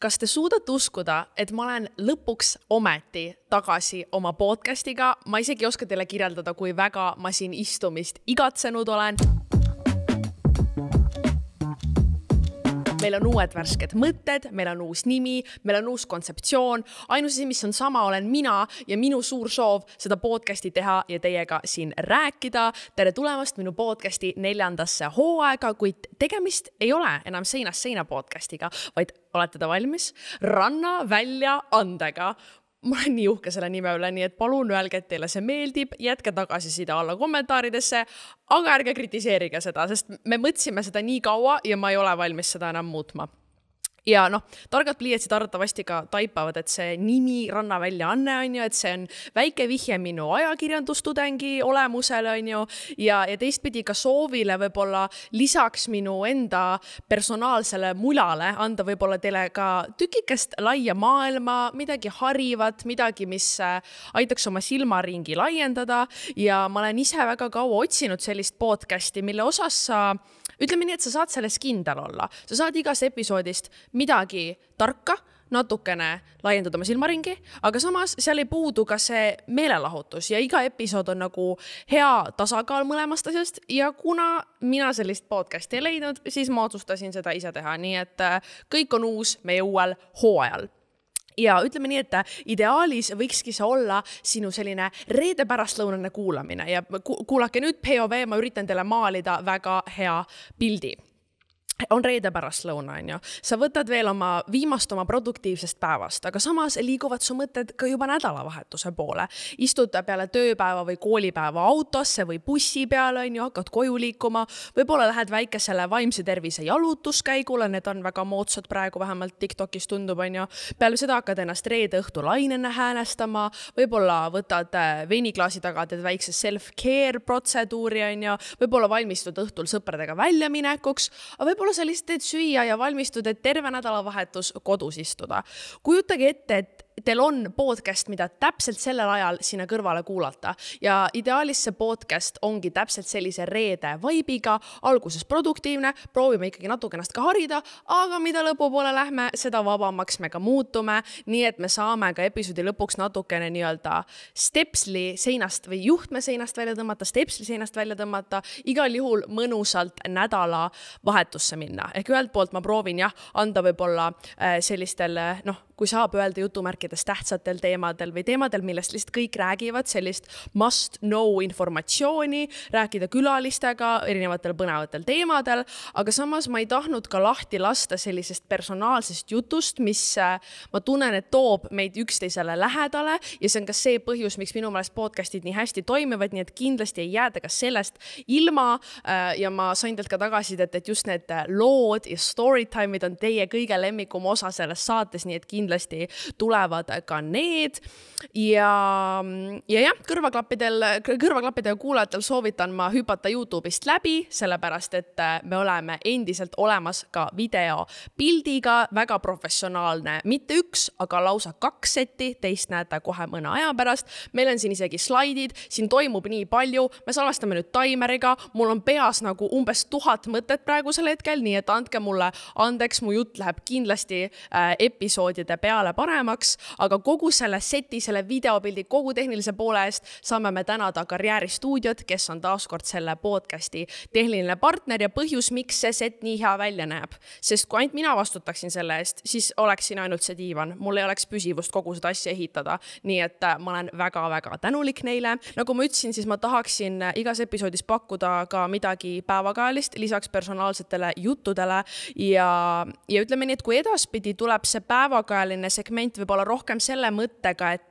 kas te suudate uskuda, et ma olen lõpuks ometi tagasi oma podcastiga? Ma isegi ei oska teile kirjeldada, kui väga ma siin istumist igatsenud olen. Meil on uued värsked mõtted, meil on uus nimi, meil on uus kontseptsioon. Ainus asi, mis on sama, olen mina ja minu suur soov seda podcasti teha ja teiega siin rääkida. Tere tulemast minu podcasti 4. hooaega, kuid tegemist ei ole enam seinast seina podcastiga, vaid olete te valmis? Rannaväljaandega. Ma olen nii uhke selle nime üle, nii et palun öelge, et teile see meeldib, jätke tagasiside alla kommentaaridesse, aga ärge kritiseerige seda, sest me mõtlesime seda nii kaua ja ma ei ole valmis seda enam muutma. Ja noh, targad pliiatsid arvatavasti ka taipavad, et see nimi Rannaväljaanne on ju, et see on väike vihje minu ajakirjandustudengi olemusele on ju ja teistpidi ka soovile võib-olla lisaks minu enda personaalsele mulale anda võib-olla teile ka tükikest laia maailma, midagi harivat, midagi, mis aitaks oma silmaringi laiendada ja ma olen ise väga kaua otsinud sellist podcasti, mille osas sa ütleme nii, et sa saad selles kindel olla. Sa saad igas episoodist midagi tarka, natukene laiendada oma silmaringi, aga samas seal ei puudu ka see meelelahutus ja iga episood on nagu hea tasakaal mõlemast asjast ja kuna mina sellist podcasti ei leidnud, siis ma otsustasin seda ise teha, nii et kõik on uus meie uuel hooajal. Ja ütleme nii, et ideaalis võikski see olla sinu selline reede pärastlõunane kuulamine ja kuulake nüüd POV, ma üritan teile maalida väga hea pildi. On reede pärastlõuna, on ju. Sa võtad veel oma viimast oma produktiivsest päevast, aga samas liiguvad su mõtted ka juba nädalavahetuse poole. Istud peale tööpäeva või koolipäeva autosse või bussi peale, on ju, hakkad koju liikuma. Võib-olla lähed väikesele vaimse tervise jalutuskäigule, need on väga moodsad praegu, vähemalt TikTokis tundub, on ju. Peale seda hakkad ennast reede õhtul lainena häälestama, võib-olla võtad veiniklaasi taga, teed väikse self-care protseduuri, on ju. Võib-olla valmistud õhtul sõpradega väljaminekuks, aga võib-olla sa lihtsalt teed süüa ja valmistud, et terve nädalavahetus kodus istuda. Kujutage ette, et teil on podcast, mida täpselt sellel ajal sinna kõrvale kuulata ja ideaalis see podcast ongi täpselt sellise reede vaibiga, alguses produktiivne, proovime ikkagi natuke ennast ka harida, aga mida lõpupoole lähme, seda vabamaks me ka muutume, nii et me saame ka episoodi lõpuks natukene nii-öelda stepsli seinast või juhtme seinast välja tõmmata, stepsli seinast välja tõmmata, igal juhul mõnusalt nädala vahetusse minna. Ehk ühelt poolt ma proovin jah, anda võib-olla sellistel, noh, kui saab öelda jutumärkides tähtsatel teemadel või teemadel, millest lihtsalt kõik räägivad, sellist must know informatsiooni, rääkida külalistega erinevatel põnevatel teemadel, aga samas ma ei tahtnud ka lahti lasta sellisest personaalsest jutust, mis ma tunnen, et toob meid üksteisele lähedale ja see on ka see põhjus, miks minu meelest podcastid nii hästi toimivad, nii et kindlasti ei jääda ka sellest ilma ja ma sain teilt ka tagasisidet, et just need lood ja storytime'id on teie kõige lemmikum osa selles saates, nii et kindlasti tulevad ka need. Ja jah, kõrvaklappidega kuulajatel soovitan ma hüpata YouTube'ist läbi, sellepärast, et me oleme endiselt olemas ka videopildiga, väga professionaalne, mitte üks, aga lausa 2 seti, teist näete kohe mõne aja pärast. Meil on siin isegi slaidid, siin toimub nii palju, me salvestame nüüd taimeriga, mul on peas nagu umbes 1000 mõtet praegusel hetkel, nii et andke mulle andeks, mu jutt läheb kindlasti episoodide peale paremaks, aga kogu selle seti, selle videopildi, kogu tehnilise poole eest saame me tänada Karjääristuudiot, kes on taaskord selle podcasti tehniline partner ja põhjus, miks see set nii hea välja näeb. Sest kui ainult mina vastutaksin selle eest, siis oleksin ainult see diivan, mul ei oleks püsivust kogu seda asja ehitada, nii et ma olen väga-väga tänulik neile. Nagu ma ütlesin, siis ma tahaksin igas episoodis pakkuda ka midagi päevakajalist, lisaks personaalsetele juttudele ja ütleme nii, et kui edaspidi tuleb see päevakajaline segment võib-olla rohkem selle mõttega, et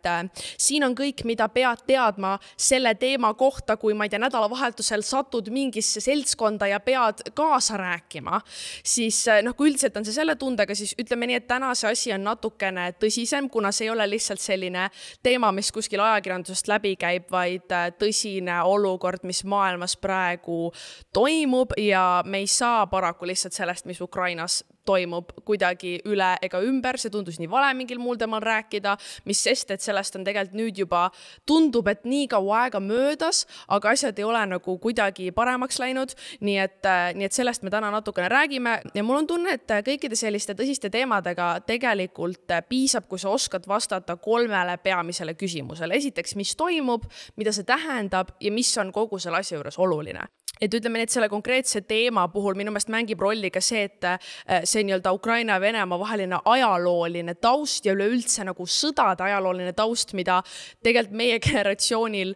siin on kõik, mida pead teadma selle teema kohta, kui ma ei tea, nädalavahetusel satud mingisse seltskonda ja pead kaasa rääkima, siis noh, kui üldiselt on see selle tundega, siis ütleme nii, et täna see asi on natukene tõsisem, kuna see ei ole lihtsalt selline teema, mis kuskil ajakirjandusest läbi käib, vaid tõsine olukord, mis maailmas praegu toimub ja me ei saa paraku lihtsalt sellest, mis Ukrainas toimub kuidagi üle ega ümber, see tundus nii vale mingil muul teemal rääkida, mis sest, et sellest on tegelikult nüüd juba, tundub, et nii kaua aega möödas, aga asjad ei ole nagu kuidagi paremaks läinud, nii et sellest me täna natukene räägime ja mul on tunne, et kõikide selliste tõsiste teemadega tegelikult piisab, kui sa oskad vastata kolmele peamisele küsimusele. Esiteks, mis toimub, mida see tähendab ja mis on kogu selle asja juures oluline. Et ütleme, et selle konkreetse teema puhul minu meelest mängib rolli ka see, et see nii-öelda Ukraina ja Venemaa vaheline ajalooline taust ja üleüldse nagu sõdade ajalooline taust, mida tegelikult meie generatsioonil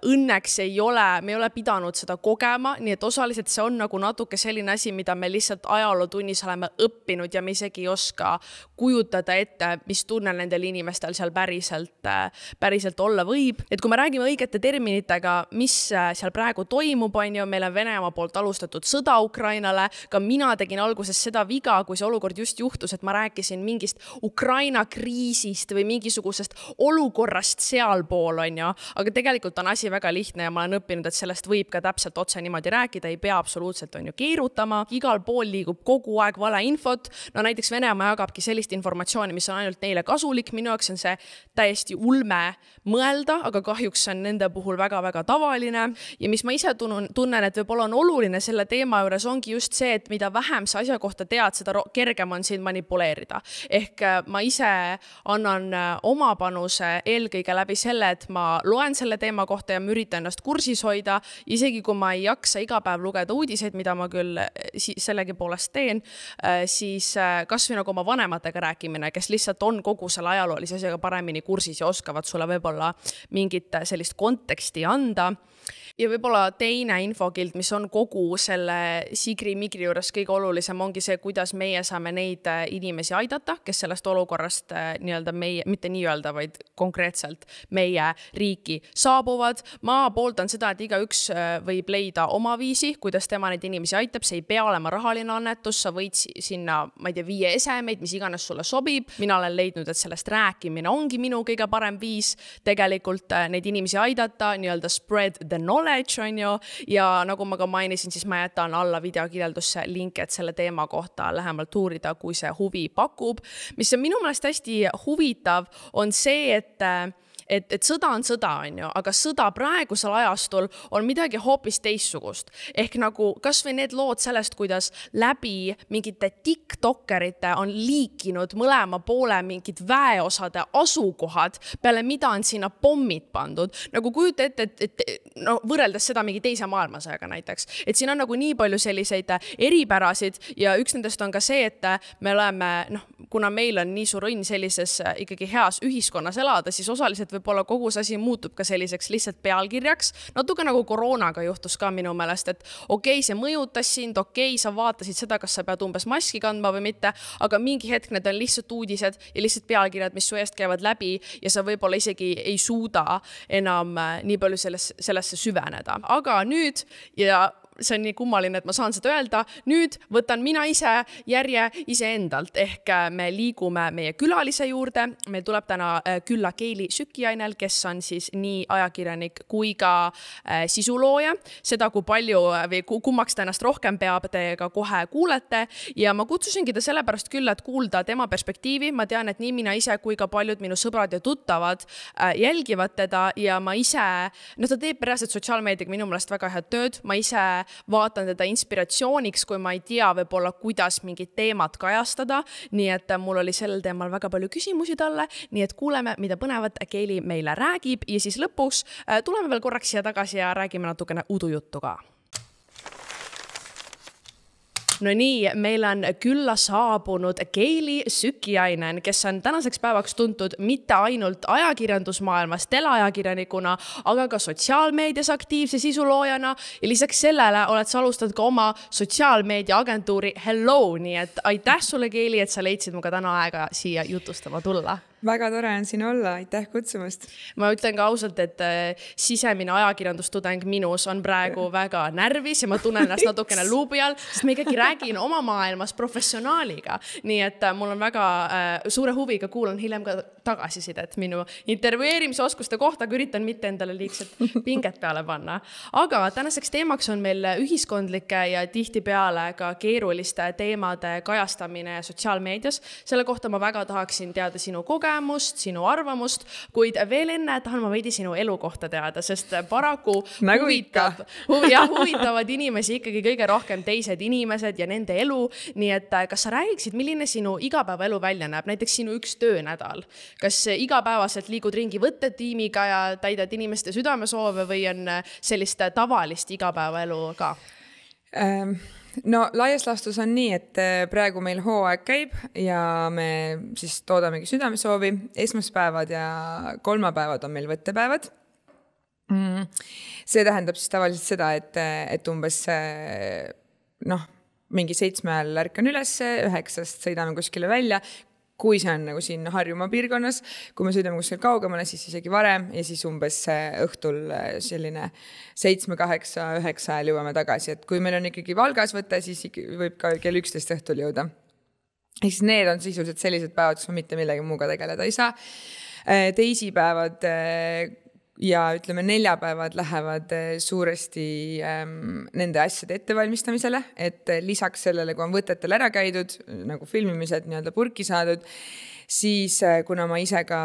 õnneks ei ole, me ei ole pidanud seda kogema, nii et osaliselt see on nagu natuke selline asi, mida me lihtsalt ajalootunnis oleme õppinud ja me isegi ei oska kujutada ette, mis tunnel nendel inimestel seal päriselt olla võib. Et kui me räägime õigete terminitega, mis seal praegu toimub, on ju, meil on Venemaa poolt alustatud sõda Ukrainale, ka mina tegin alguses seda viga, kui see olukord just juhtus, et ma rääkisin mingist Ukraina kriisist või mingisugusest olukorrast sealpool, on ju, aga tegelikult on asi väga lihtne ja ma olen õppinud, et sellest võib ka täpselt otse niimoodi rääkida, ei pea absoluutselt, on ju, keerutama, igal pool liigub kogu aeg valeinfot, no näiteks Venemaa jagabki sellist informatsiooni, mis on ainult neile kasulik, minu jaoks on see täiesti ulme mõelda, aga kahjuks on nende puhul väga-väga tavaline ja mis ma ise tunnen, et võib-olla on oluline selle teema juures ongi just see, et mida vähem sa asja kohta tead, seda kergem on siin manipuleerida. Ehk ma ise annan oma panuse eelkõige läbi selle, et ma loen selle teema kohta ja ma üritan ennast kursis hoida, isegi kui ma ei jaksa iga päev lugeda uudiseid, mida ma küll sellegi poolest teen, siis kasvõi nagu oma vanematega rääkimine, kes lihtsalt on kogu selle ajaloolise asjaga paremini kursis ja oskavad sulle võib-olla mingit sellist konteksti anda. Ja võib-olla teine infokild, mis on kogu selle sigri-migri juures kõige olulisem, ongi see, kuidas meie saame neid inimesi aidata, kes sellest olukorrast nii-öelda meie, mitte nii-öelda, vaid konkreetselt meie riiki saabuvad. Ma pooldan seda, et igaüks võib leida oma viisi, kuidas tema neid inimesi aitab. See ei pea olema rahaline annetus, sa võid sinna, ma ei tea, viia esemeid, mis iganes sulle sobib. Mina olen leidnud, et sellest rääkimine ongi minu kõige parem viis tegelikult neid inimesi aidata, nii-öelda spread the knowledge. Ja nagu ma ka mainisin, siis ma jätan alla videokirjeldusse link, et selle teema kohta lähemalt uurida, kui see huvi pakub. Mis on minu meelest hästi huvitav, on see, et sõda on sõda, on ju, aga sõda praegusel ajastul on midagi hoopis teissugust. Ehk nagu kasvõi need lood sellest, kuidas läbi mingite tiktokkerite on liikinud mõlema poole mingid väeosade asukohad, peale mida on sinna pommid pandud. Nagu kujuta ette, et võrreldes seda mingi teise maailmasõjaga näiteks. Et siin on nagu nii palju selliseid eripärasid ja üks nendest on ka see, et me oleme, kuna meil on nii suur õnn sellises ikkagi heas ühiskonnas elada, siis osaliselt võib-olla kogu see asi muutub ka selliseks lihtsalt pealkirjaks. Natuke nagu koroonaga juhtus ka minu meelest, et okei, see mõjutas sind, okei, sa vaatasid seda, kas sa pead umbes maski kandma või mitte, aga mingi hetk need on lihtsalt uudised ja lihtsalt pealkirjad, mis su eest käivad läbi ja sa võib-olla isegi ei suuda enam nii palju sellesse süveneda. Aga nüüd ja see on nii kummaline, et ma saan seda öelda, nüüd võtan mina ise järje iseendalt, ehk me liigume meie külalise juurde, meil tuleb täna külla Keili Sükijainen, kes on siis nii ajakirjanik kui ka sisulooja, seda kui palju või kummaks ta ennast rohkem peab, te ka kohe kuulete ja ma kutsusingi ta sellepärast küll, et kuulda tema perspektiivi, ma tean, et nii mina ise kui ka paljud minu sõbrad ja tuttavad jälgivad teda ja ma ise, ta teeb reaalselt sotsiaalmeediaga minu meelest väga head tööd, ma ise vaatan teda inspiratsiooniks, kui ma ei tea võib-olla, kuidas mingid teemad kajastada. Nii et mul oli sellel teemal väga palju küsimusi talle, nii et kuuleme, mida põnevat Keili meile räägib ja siis lõpuks tuleme veel korraks siia tagasi ja räägime natukene udujuttu ka. No nii, meil on külla saabunud Keili Sükijainen, kes on tänaseks päevaks tuntud mitte ainult ajakirjandusmaailmas teleajakirjanikuna, aga ka sotsiaalmeedias aktiivse sisuloojana ja lisaks sellele oled sa alustanud ka oma sotsiaalmeediaagentuuri Hello!, nii et aitäh sulle, Keili, et sa leidsid muga täna aega siia jutustama tulla. väga tore on siin olla, aitäh kutsumast. Ma ütlen ka ausalt, et sisemine ajakirjandustudeng minus on praegu väga närvis ja ma tunnen ennast natukene luubi all, sest ma ikkagi räägin oma maailmas professionaaliga. Nii et mul on väga suure huviga, kuulan hiljem ka tagasisidet minu intervjueerimisoskuste kohta, kui üritan mitte endale liigselt pinget peale panna. Aga tänaseks teemaks on meil ühiskondlike ja tihtipeale ka keeruliste teemade kajastamine sotsiaalmeedias. Selle kohta ma väga tahaksin teada sinu kogemust, sinu arvamust, kuid veel enne tahan ma veidi sinu elukohta teada, sest paraku huvitavad inimesi ikkagi kõige rohkem teised inimesed ja nende elu. Nii et kas sa räägiksid, milline sinu igapäeva elu välja näeb, näiteks sinu üks töönädal? Kas igapäevaselt liigud ringi võttetiimiga ja täidad inimeste südamesoove või on sellist tavalist igapäevaelu ka? No laias laastus on nii, et praegu meil hooaeg käib ja me siis toodamegi südamesoovi. Esmaspäevad ja kolmapäevad on meil võttepäevad. See tähendab siis tavaliselt seda, et umbes mingi 7 ajal ärkan ülesse, 9-st sõidame kuskile välja. Kui see on nagu siin Harjumaa piirkonnas, kui me sõidame kuskil kaugemale, siis isegi varem ja siis umbes õhtul selline 7, 8, 9 ajal jõuame tagasi. Et kui meil on ikkagi Valgas võtta, siis võib ka kell 11 õhtul jõuda. Ja siis need on sisuliselt sellised päevad, kus ma mitte millegi muuga tegeleda ei saa. Teisipäevad ja ütleme neljapäevad lähevad suuresti nende asjade ettevalmistamisele, et lisaks sellele, kui on võtetel ära käidud, nagu filmimised nii-öelda purki saadud, siis kuna ma ise ka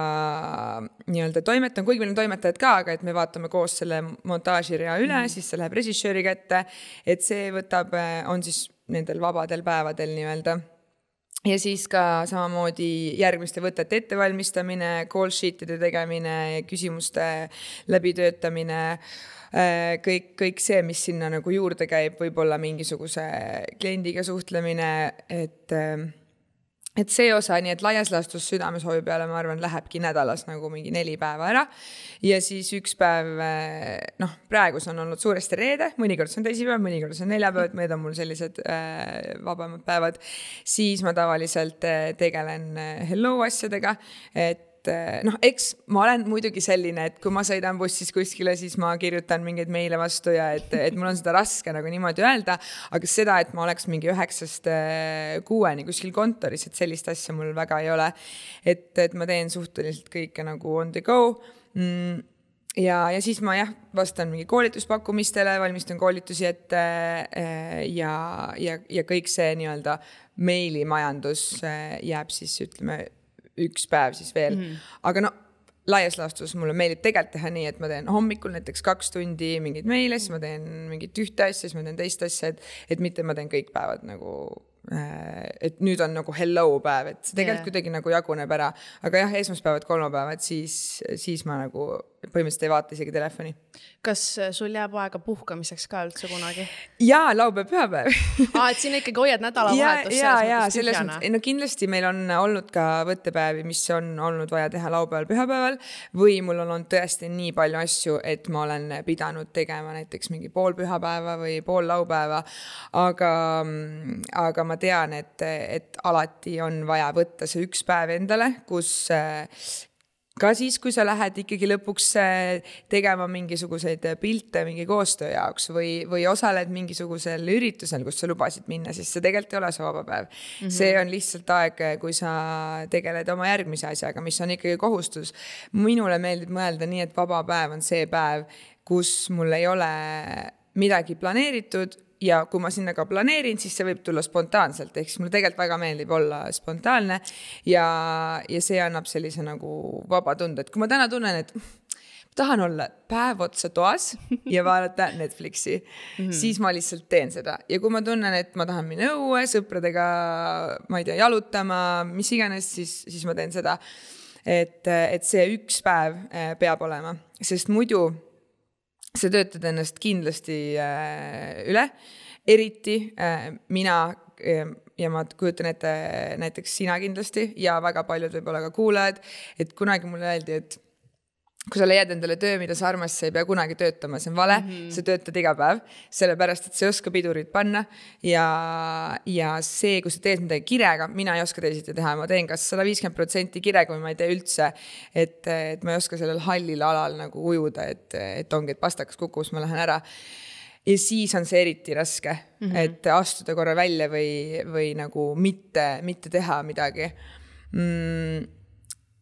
nii-öelda toimetan, kuigi meil on toimetajad ka, aga et me vaatame koos selle montaažirea üle, siis see läheb režissööri kätte, et see võtab, on siis nendel vabadel päevadel nii-öelda. Ja siis ka samamoodi järgmiste võtete ettevalmistamine, call sheetide tegemine, küsimuste läbitöötamine, kõik see, mis sinna nagu juurde käib, võib-olla mingisuguse kliendiga suhtlemine, et see osa, nii et laias laastus südamesoovi peale, ma arvan, lähebki nädalas nagu mingi 4 päeva ära. Ja siis üks päev, noh, praegus on olnud suuresti reede, mõnikord see on teisipäev, mõnikord see on 4 päevad, meid on mul sellised vabamad päevad. Siis ma tavaliselt tegelen Hello! Asjadega, et noh, eks ma olen muidugi selline, et kui ma sõidan bussis kuskile, siis ma kirjutan mingeid meile vastu ja et mul on seda raske nagu niimoodi öelda, aga seda, et ma oleks mingi 9-st 6-ni kuskil kontoris, et sellist asja mul väga ei ole, et ma teen suhteliselt kõike nagu on the go. Ja siis ma jah, vastan mingi koolituspakkumistele, valmistan koolitusi ette ja kõik see nii-öelda meilimajandus jääb siis ütleme 1 päev siis veel, aga no laias laastus mulle meelib tegelikult teha nii, et ma teen hommikul näiteks 2 tundi mingid meile, siis ma teen mingit ühte asja, siis ma teen teist asja, et mitte ma teen kõik päevad nagu, et nüüd on nagu hello päev, et see tegelikult kuidagi nagu jaguneb ära, aga jah, esmaspäevad, kolmapäevad, siis ma nagu põhimõtteliselt ei vaata isegi telefoni. Kas sul jääb aega puhkamiseks ka üldse kunagi? Jaa, laupäev, pühapäev. Et siin ikkagi hoiad nädalavahetus. Jaa, selles mõttes. No kindlasti meil on olnud ka võttepäevi, mis on olnud vaja teha laupäeval, pühapäeval või mul on tõesti nii palju asju, et ma olen pidanud tegema näiteks mingi pool pühapäeva või pool laupäeva, aga ma tean, et alati on vaja võtta see 1 päev endale, kus ka siis, kui sa lähed ikkagi lõpuks tegema mingisuguseid pilte mingi koostöö jaoks või osaled mingisugusel üritusel, kus sa lubasid minna, siis see tegelikult ei ole see vabapäev. See on lihtsalt aeg, kui sa tegeled oma järgmise asjaga, mis on ikkagi kohustus. Minule meeldib mõelda nii, et vabapäev on see päev, kus mul ei ole midagi planeeritud ja kui ma sinna ka planeerin, siis see võib tulla spontaanselt, ehk siis mulle tegelikult väga meeldib olla spontaanne ja see annab sellise nagu vaba tunde, et kui ma täna tunnen, et tahan olla päev otsa toas ja vaadata Netflixi, siis ma lihtsalt teen seda ja kui ma tunnen, et ma tahan minna õue sõpradega, ma ei tea, jalutama, mis iganes, siis ma teen seda, et see 1 päev peab olema, sest muidu sa töötad ennast kindlasti üle, eriti mina ja ma kujutan ette näiteks sina kindlasti ja väga paljud võib-olla ka kuulajad, et kunagi mulle öeldi, et kui sa leiad endale töö, mida sa armas, sa ei pea kunagi töötama, see on vale, sa töötad iga päev, sellepärast, et sa ei oska pidurit panna ja see, kui sa teed midagi kirega, mina ei oska teisiti teha, ma teen kas 150% kirega või ma ei tee üldse, et ma ei oska sellel hallil alal nagu ujuda, et ongi, et pastakas kukus, ma lähen ära. Ja siis on see eriti raske, et astuda korra välja või nagu mitte teha midagi.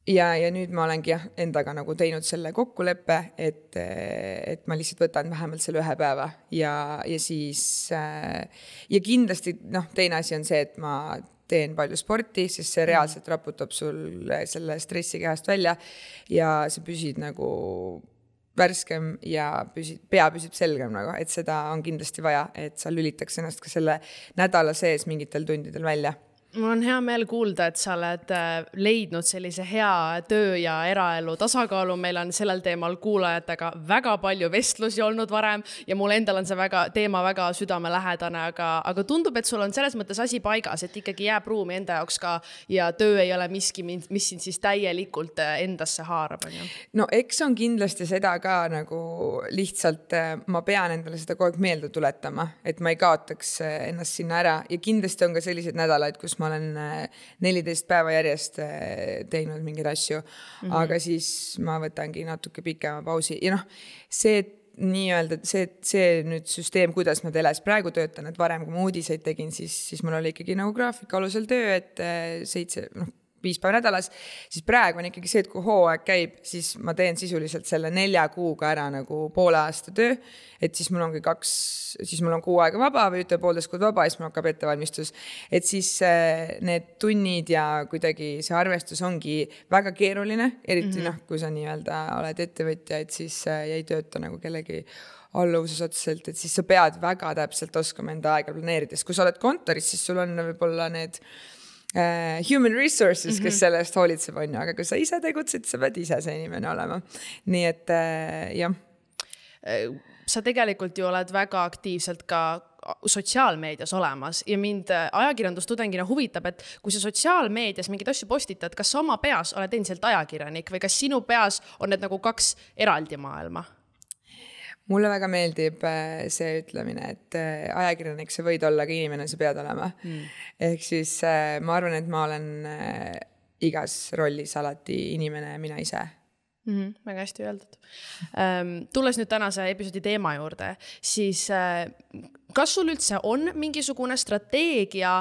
Ja nüüd ma olengi endaga nagu teinud selle kokkuleppe, et ma lihtsalt võtan vähemalt selle ühe päeva ja siis ja kindlasti teine asi on see, et ma teen palju sporti, sest see reaalselt raputab sul selle stressi kehast välja ja sa püsid nagu värskem ja pea püsib selgem, et seda on kindlasti vaja, et sa lülitaks ennast ka selle nädala sees mingitel tundidel välja. Mul on hea meel kuulda, et sa oled leidnud sellise hea töö ja eraelu tasakaalu. Meil on sellel teemal kuulajatega väga palju vestlusi olnud varem ja mul endal on see teema väga südamelähedane, aga tundub, et sul on selles mõttes asi paigas, et ikkagi jääb ruumi enda jaoks ka ja töö ei ole miski, mis siin siis täielikult endasse haarab. No eks on kindlasti seda ka nagu lihtsalt ma pean endale seda kogu aeg meelde tuletama, et ma ei kaotaks ennast sinna ära ja kindlasti on ka sellised nädalaid, kus ma olen 14 päeva järjest teinud mingid asju, aga siis ma võtangi natuke pikema pausi. Ja see nii-öelda, see nüüd süsteem, kuidas ma teles praegu töötan, et varem kui ma uudiseid tegin, siis mul oli ikkagi nagu graafika alusel töö, et 7-5 päeva nädalas, siis praegu on ikkagi see, et kui hooaeg käib, siis ma teen sisuliselt selle 4 kuuga ära nagu poole aasta töö, et siis mul ongi 2, siis mul on kuu aega vaba või ütle poolest kuud vaba, siis mul hakkab ettevalmistus, et siis need tunnid ja kuidagi see arvestus ongi väga keeruline, eriti kui sa nii-öelda oled ettevõtja, et siis ei tööta nagu kellegi alluvuses otseselt, et siis sa pead väga täpselt oskama enda aega planeerides, kui sa oled kontoris, siis sul on võib-olla need human resources, kes sellest hoolitseb on ju, aga kui sa ise tegutsed, sa pead ise see inimene olema. Nii et jah. Sa tegelikult ju oled väga aktiivselt ka sotsiaalmeedias olemas ja mind ajakirjandustudengina huvitab, et kui sa sotsiaalmeedias mingid asju postitad, kas sa oma peas oled endiselt ajakirjanik või kas sinu peas on need nagu 2 eraldi maailma? Mulle väga meeldib see ütlemine, et ajakirjanik sa võid olla, aga inimene sa pead olema. Ehk siis ma arvan, et ma olen igas rollis alati inimene ja mina ise. Väga hästi öeldud. Tulles nüüd tänase episoodi teema juurde, siis kas sul üldse on mingisugune strateegia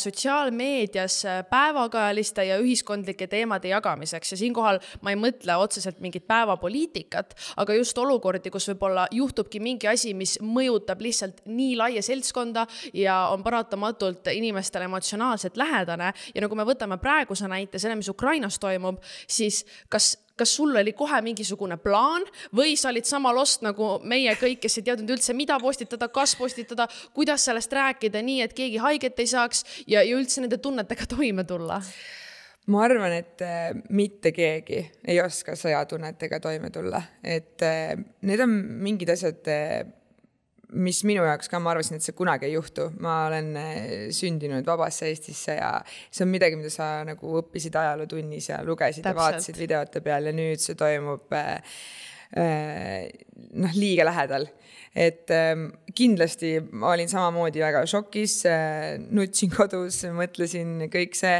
sotsiaalmeedias päevakajaliste ja ühiskondlike teemade jagamiseks ja siinkohal ma ei mõtle otseselt mingit päevapoliitikat, aga just olukordi, kus võib-olla juhtubki mingi asi, mis mõjutab lihtsalt nii laia seltskonda ja on paratamatult inimestele emotsionaalselt lähedane ja nagu me võtame praeguse näite selle, mis Ukrainas toimub, siis kas sul oli kohe mingisugune plaan või sa olid sama lost nagu meie kõik, kes ei teadnud üldse, mida postitada, kas postitada, kuidas sellest rääkida nii, et keegi haiget ei saaks ja üldse nende tunnetega toime tulla? Ma arvan, et mitte keegi ei oska sõjatunnetega toime tulla. Need on mingid asjad, mis minu jaoks ka ma arvasin, et see kunagi ei juhtu. Ma olen sündinud vabasse Eestisse ja see on midagi, mida sa nagu õppisid ajalutunnis ja lugesid ja vaatasid videote peal ja nüüd see toimub liiga lähedal. Et kindlasti ma olin samamoodi väga šokis, nutsin kodus, mõtlesin kõik see,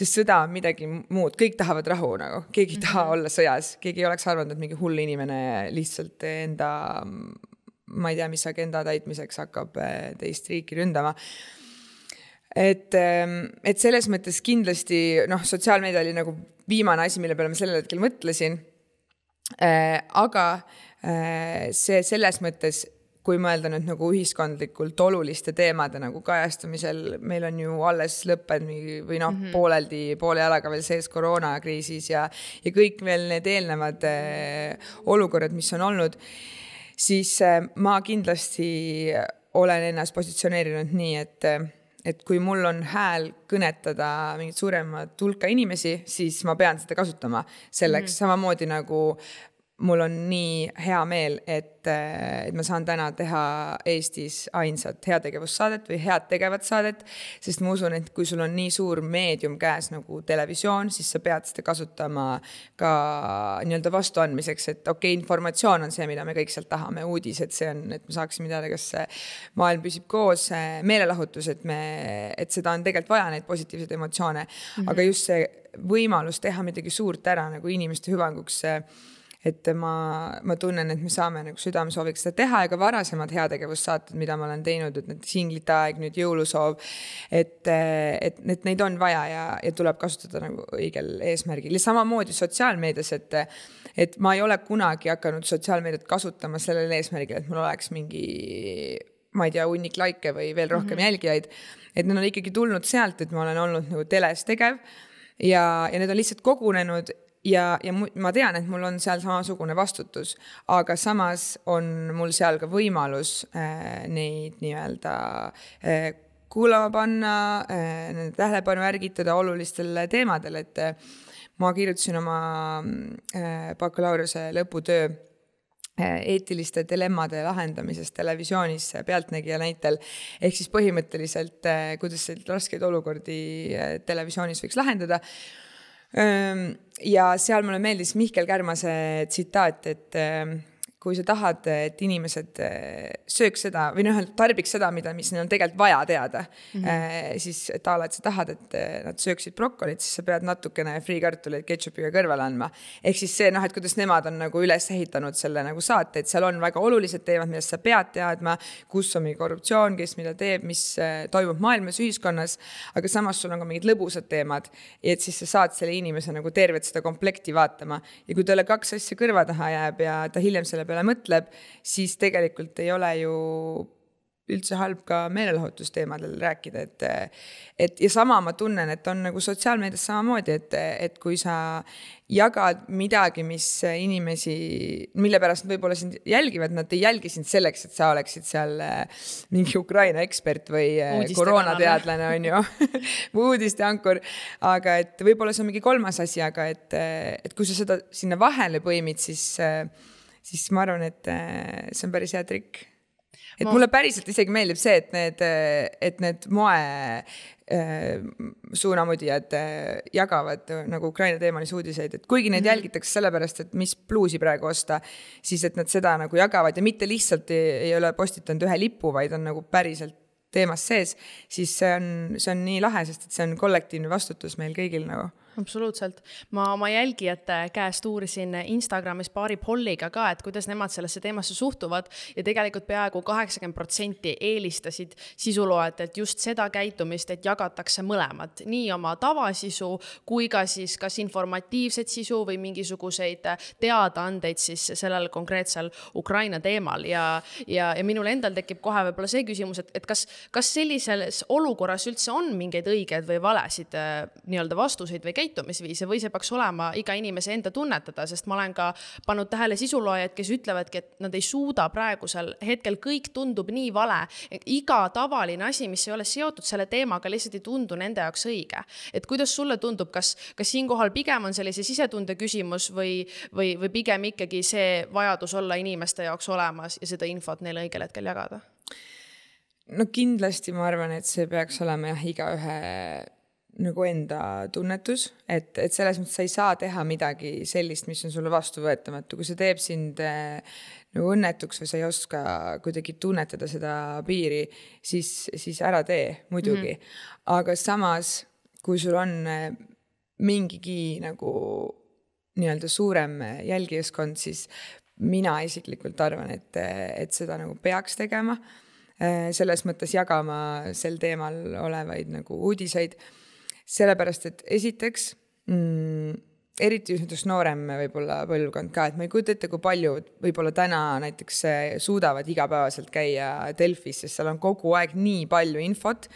sest sõda on midagi muud, kõik tahavad rahu nagu, keegi ei taha olla sõjas, keegi ei oleks arvanud, et mingi hull inimene lihtsalt enda ma ei tea, mis agenda täitmiseks hakkab teist riiki ründama. Et selles mõttes kindlasti, sotsiaalmeedia oli nagu viimane asi, mille peale ma sellel hetkel mõtlesin. Aga see selles mõttes, kui mõelda nüüd nagu ühiskondlikult oluliste teemade nagu kajastamisel, meil on ju alles lõppenud või poole jalaga veel sees koroonakriisis ja kõik veel need eelnevad olukorrad, mis on olnud. Siis ma kindlasti olen ennast positsioneerinud nii, et kui mul on hääl kõnetada mingit suuremat hulka inimesi, siis ma pean seda kasutama selleks. Samamoodi nagu mul on nii hea meel, et ma saan täna teha Eestis ainsat heategevussaadet või head tegevat saadet, sest ma usun, et kui sul on nii suur meedium käes nagu televisioon, siis sa pead seda kasutama ka nii-öelda vastuandmiseks, et okei, informatsioon on see, mida me kõik sealt tahame, uudised, see on, et me saaksime teada, kas maailm püsib koos, meelelahutus, et seda on tegelikult vaja, neid positiivseid emotsioone, aga just see võimalus teha midagi suurt ära nagu inimeste hüvanguks, et ma tunnen, et me saame südamsooviks seda teha, ja ka varasemad heategevussaated, mida ma olen teinud, et need singlite aeg, nüüd jõulusoov, et neid on vaja ja tuleb kasutada õigel eesmärgil. Ja samamoodi sotsiaalmeedias, et ma ei ole kunagi hakanud sotsiaalmeediat kasutama sellel eesmärgil, et mul oleks mingi, ma ei tea, hunnik laike või veel rohkem jälgijaid, et need on ikkagi tulnud sealt, et ma olen olnud teles tegev ja need on lihtsalt kogunenud. Ja ma tean, et mul on seal samasugune vastutus, aga samas on mul seal ka võimalus neid nii-öelda kuulama panna, tähelepanu ärgitada olulistele teemadele. Ma kirjutasin oma bakalaureuse lõputöö eetiliste dilemmade lahendamisest televisioonis Pealtnägija näitel. Ehk siis põhimõtteliselt, kuidas raskeid olukordi televisioonis võiks lahendada. Ja seal mulle meeldis Mihkel Kärmase tsitaat, et kui sa tahad, et inimesed sööks seda või tarbiks seda, mida mis neil on tegelikult vaja teada, siis et sa tahad, et nad sööksid brokkolit, siis sa pead natukene friikartuleid ketšupiga kõrvale andma. Ehk siis see, et kuidas nemad on üles ehitanud selle saate, et seal on väga olulised teemad, millest sa pead teadma, kus on korruptsioon, kes mida teeb, mis toimub maailmas, ühiskonnas, aga samas sul on ka mingid lõbusad teemad, et siis sa saad selle inimese tervet seda komplekti vaatama. Ja kui talle kaks asja kõrva taha jääb ja ta hiljem selle peale mõtleb, siis tegelikult ei ole ju üldse halb ka meelelahutusteemadel rääkida. Ja sama ma tunnen, et on sotsiaalmeedias samamoodi, et kui sa jagad midagi, mis inimesi, mille pärast võib-olla sind jälgivad, nad ei jälgi sind selleks, et sa oleksid seal mingi Ukraina ekspert või koroonateadlane on ju, uudiste ankur, aga et võib-olla see on mingi kolmas asi, aga et kui sa seda sinna vahele põimid, siis ma arvan, et see on päris hea trikk. Et mulle päriselt isegi meeldib see, et need moe suunamudijad jagavad nagu Ukraina teemalis uudiseid, et kuigi need jälgitakse sellepärast, et mis pluusi praegu osta, siis et nad seda jagavad ja mitte lihtsalt ei ole postitanud ühe lipu, vaid on päriselt teemas sees, siis see on nii lahe, sest see on kollektiivne vastutus meil kõigil nagu. Absoluutselt. Ma oma jälgijate käest uurisin Instagramis paari polliga ka, et kuidas nemad sellesse teemasse suhtuvad ja tegelikult peaaegu 80% eelistasid sisuloojatelt just seda käitumist, et jagatakse mõlemad. Nii oma tavasisu kui ka siis kas informatiivset sisu või mingisuguseid teadaandeid siis sellel konkreetsel Ukraina teemal. Ja minul endal tekib kohe võib-olla see küsimus, et kas sellises olukorras üldse on mingeid õiged või valesid nii-öelda vastuseid või käitumisviise või see peaks olema iga inimese enda tunnetada, sest ma olen ka pannud tähele sisuloojad, kes ütlevadki, et nad ei suuda praegusel hetkel, kõik tundub nii vale, iga tavaline asi, mis ei ole seotud selle teemaga, lihtsalt ei tundu nende jaoks õige. Et kuidas sulle tundub, kas siinkohal pigem on sellise sisetunde küsimus või pigem ikkagi see vajadus olla inimeste jaoks olemas ja seda infot neile õigel hetkel jagada? No kindlasti ma arvan, et see peaks olema iga ühe nagu enda tunnetus, et selles mõttes sa ei saa teha midagi sellist, mis on sulle vastuvõetamatu, kui see teeb sind nagu õnnetuks või sa ei oska kuidagi tunnetada seda piiri, siis ära tee muidugi, aga samas kui sul on mingigi nagu nii-öelda suurem jälgijaskond, siis mina isiklikult arvan, et seda nagu peaks tegema, selles mõttes jagama sel teemal olevaid nagu uudiseid. Sellepärast, et esiteks, eriti just noorem võib-olla põlvkond ka, et ma ei kujuta ette, kui palju võib-olla täna näiteks suudavad igapäevaselt käia Delfis, sest seal on kogu aeg nii palju infot,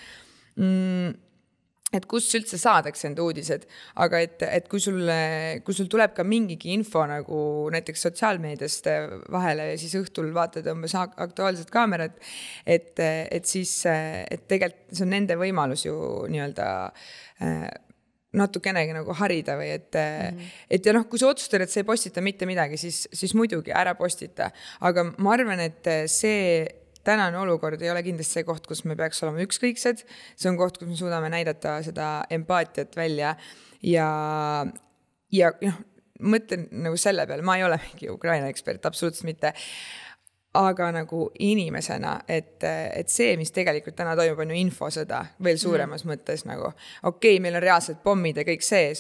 et kus üldse saadakse enda uudised, aga et kui sul tuleb ka mingigi info nagu näiteks sotsiaalmeediast vahele ja siis õhtul vaatad umbes Aktuaalset kaamerat, et siis tegelikult see on nende võimalus ju nii-öelda natukenegi nagu harida või et ja noh, kui sa otsustad, et sa ei postita mitte midagi, siis muidugi ära postita. Aga ma arvan, et see tänane olukord ei ole kindlasti see koht, kus me peaks olema ükskõiksed. See on koht, kus me suudame näidata seda empaatiat välja ja mõtlen nagu selle peale, ma ei ole mingi Ukraina ekspert, absoluutselt mitte, aga nagu inimesena, et see, mis tegelikult täna toimub, on ju infosõda veel suuremas mõttes nagu. Okei, meil on reaalselt pommid ja kõik see,